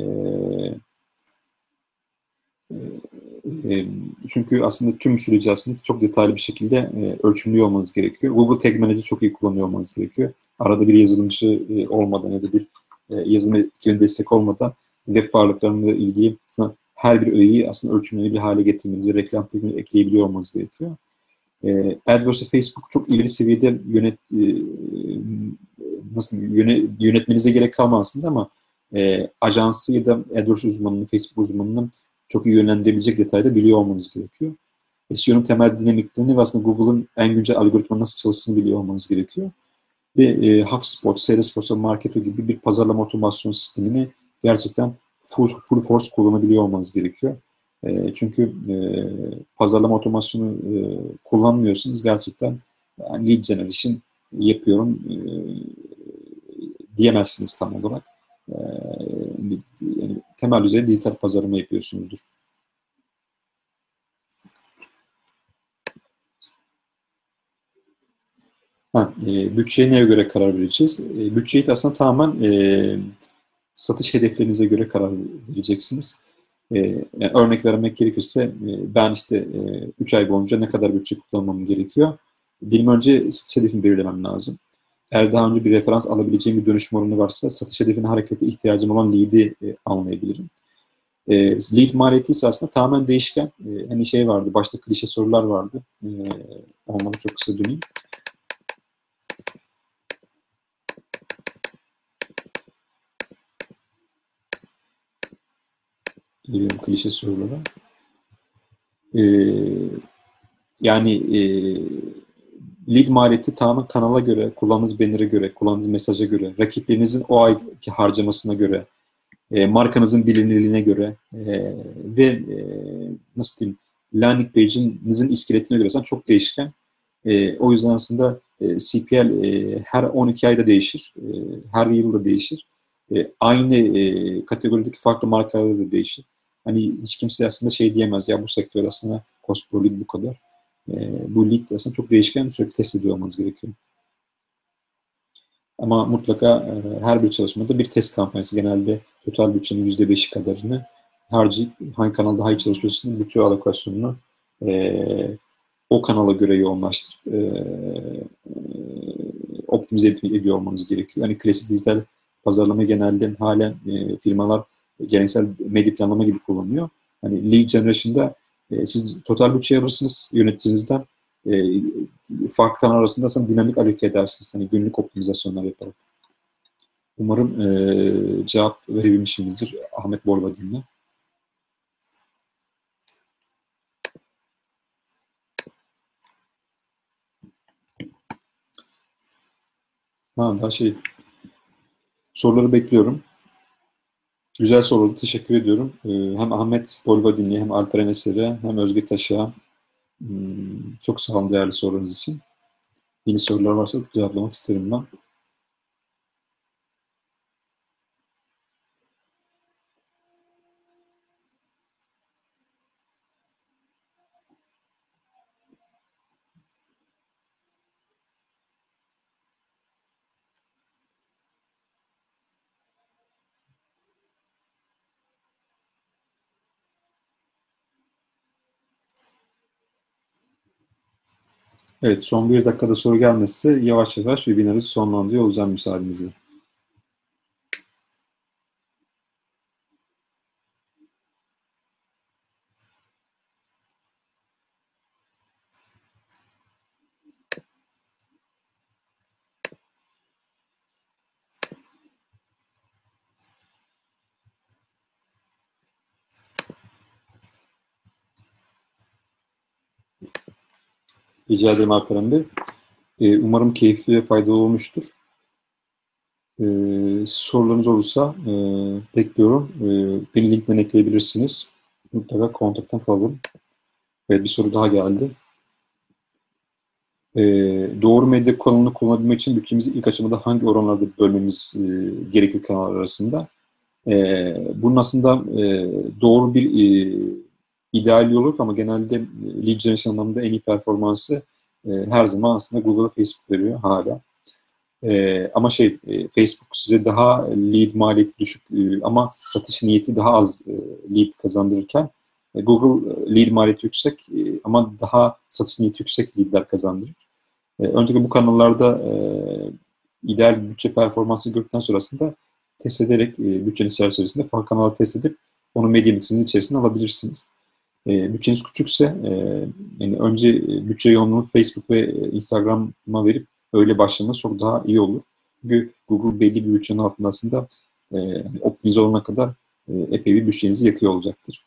e, çünkü aslında tüm süreci aslında çok detaylı bir şekilde e, ölçümlüyor olmanız gerekiyor. Google Tag Manager'ı çok iyi kullanıyor olmanız gerekiyor. Arada bir yazılımcı e, olmadan ya da bir e, yazılım ekibine destek olmadan web varlıklarına ilgili her bir öğeyi aslında ölçümlü bir hale getirmeniz ve reklam tekniğini ekleyebiliyor olmanız gerekiyor. E, AdWords ve Facebook çok ileri seviyede yönet, e, nasıl yönet, yönetmenize gerek kalmaz aslında ama E, ajansı ya da AdWords uzmanının, Facebook uzmanının çok iyi yönlendirebilecek detayda biliyor olmanız gerekiyor. S E O'nun temel dinamiklerini ve aslında Google'ın en güncel algoritmanın nasıl çalıştığını biliyor olmanız gerekiyor. Ve e, HubSpot, Salesforce, Marketo gibi bir pazarlama otomasyon sistemini gerçekten full, full force kullanabiliyor olmanız gerekiyor. E, çünkü e, pazarlama otomasyonu e, kullanmıyorsunuz gerçekten. Yani lead generation yapıyorum e, diyemezsiniz tam olarak. E, yani temel düzeyde dijital pazarlama yapıyorsunuzdur. Ha, e, bütçeye neye göre karar vereceğiz? E, bütçeyi aslında tamamen e, satış hedeflerinize göre karar vereceksiniz. E, yani örnek vermek gerekirse e, ben işte e, üç ay boyunca ne kadar bütçe kullanmam gerekiyor? Benim önce satış hedefimi belirlemem lazım. Eğer daha önce bir referans alabileceğim bir dönüşüm oranı varsa satış hedefine harekete ihtiyacım olan lead'i e, anlayabilirim. E, lead maliyeti ise aslında tamamen değişken. E, hani şey vardı, başta klişe sorular vardı. E, onlara çok kısa döneyim. Geliyorum klişe sorulara. Ee, yani e, lead maliyeti tamamen kanala göre, kullandığınız banner'e göre, kullandığınız mesaja göre, rakiplerinizin o ayki harcamasına göre, e, markanızın bilinirliğine göre e, ve e, nasıl diyeyim, landing page'inizin iskeletine göre çok değişken. E, o yüzden aslında e, C P L e, her on iki ayda değişir, e, her yılda değişir. E, aynı e, kategorideki farklı markalarda da değişir. Hani hiç kimse aslında şey diyemez ya bu sektör aslında cost per lead bu kadar. E, bu lead aslında çok değişken, sürekli test ediyor olmanız gerekiyor. Ama mutlaka e, her bir çalışmada bir test kampanyası, genelde total bütçenin yüzde beşi kadarını harcayıp hangi kanalda daha iyi çalışıyorsanız bütçe alokasyonunu e, o kanala göre yoğunlaştırıp e, optimize ediyor olmanız gerekiyor. Hani klasik dijital pazarlama genelde hala e, firmalar geleneksel medya planlama gibi kullanıyor. Hani lead generation'da e, siz total bütçe alırsınız yöneticinizden, e, farklı kanal arasında sana dinamik aloke edersiniz. Hani günlük optimizasyonlar yaparak. Umarım e, cevap verebilmişimizdir Ahmet Borvadin'le. Ha, daha şey... Soruları bekliyorum. Güzel sorular, teşekkür ediyorum. Hem Ahmet Bolvadin'e, hem Alperen Eser'e, hem Özge Taş'a çok sağ olun değerli sorularınız için. Yeni sorular varsa cevaplamak isterim ben. Evet, son bir dakikada soru gelmesi yavaş yavaş webinarı sonlandırıyor olacağım müsaadenizle. Rica ederim Alperen Bey. Ee, umarım keyifli ve faydalı olmuştur. Ee, sorularınız olursa e, bekliyorum. Ee, beni linkten ekleyebilirsiniz. Mutlaka kontaktan kalalım. Evet, bir soru daha geldi. Ee, doğru medya kanalını kullanabilmek için bütçemizi ilk aşamada hangi oranlarda bölmemiz e, gerekir kanallar arasında? Ee, bunun aslında e, doğru bir e, ideal yolu, ama genelde lead generation anlamında en iyi performansı e, her zaman aslında Google'a Facebook veriyor hala. E, ama şey e, Facebook size daha lead maliyeti düşük e, ama satış niyeti daha az e, lead kazandırırken e, Google lead maliyeti yüksek e, ama daha satış niyeti yüksek leadler kazandırır. E, Öncelikle bu kanallarda e, ideal bütçe performansı gördükten sonrasında test ederek e, bütçenin içerisinde farklı kanalları test edip onu medya mixiniz içerisinde alabilirsiniz. E, bütçeniz küçükse e, yani önce e, bütçe yoğunluğunu Facebook ve e, Instagram'a verip öyle başlamanız çok daha iyi olur. Çünkü Google belli bir bütçenin altında aslında e, optimize olana kadar e, epey bir bütçenizi yakıyor olacaktır.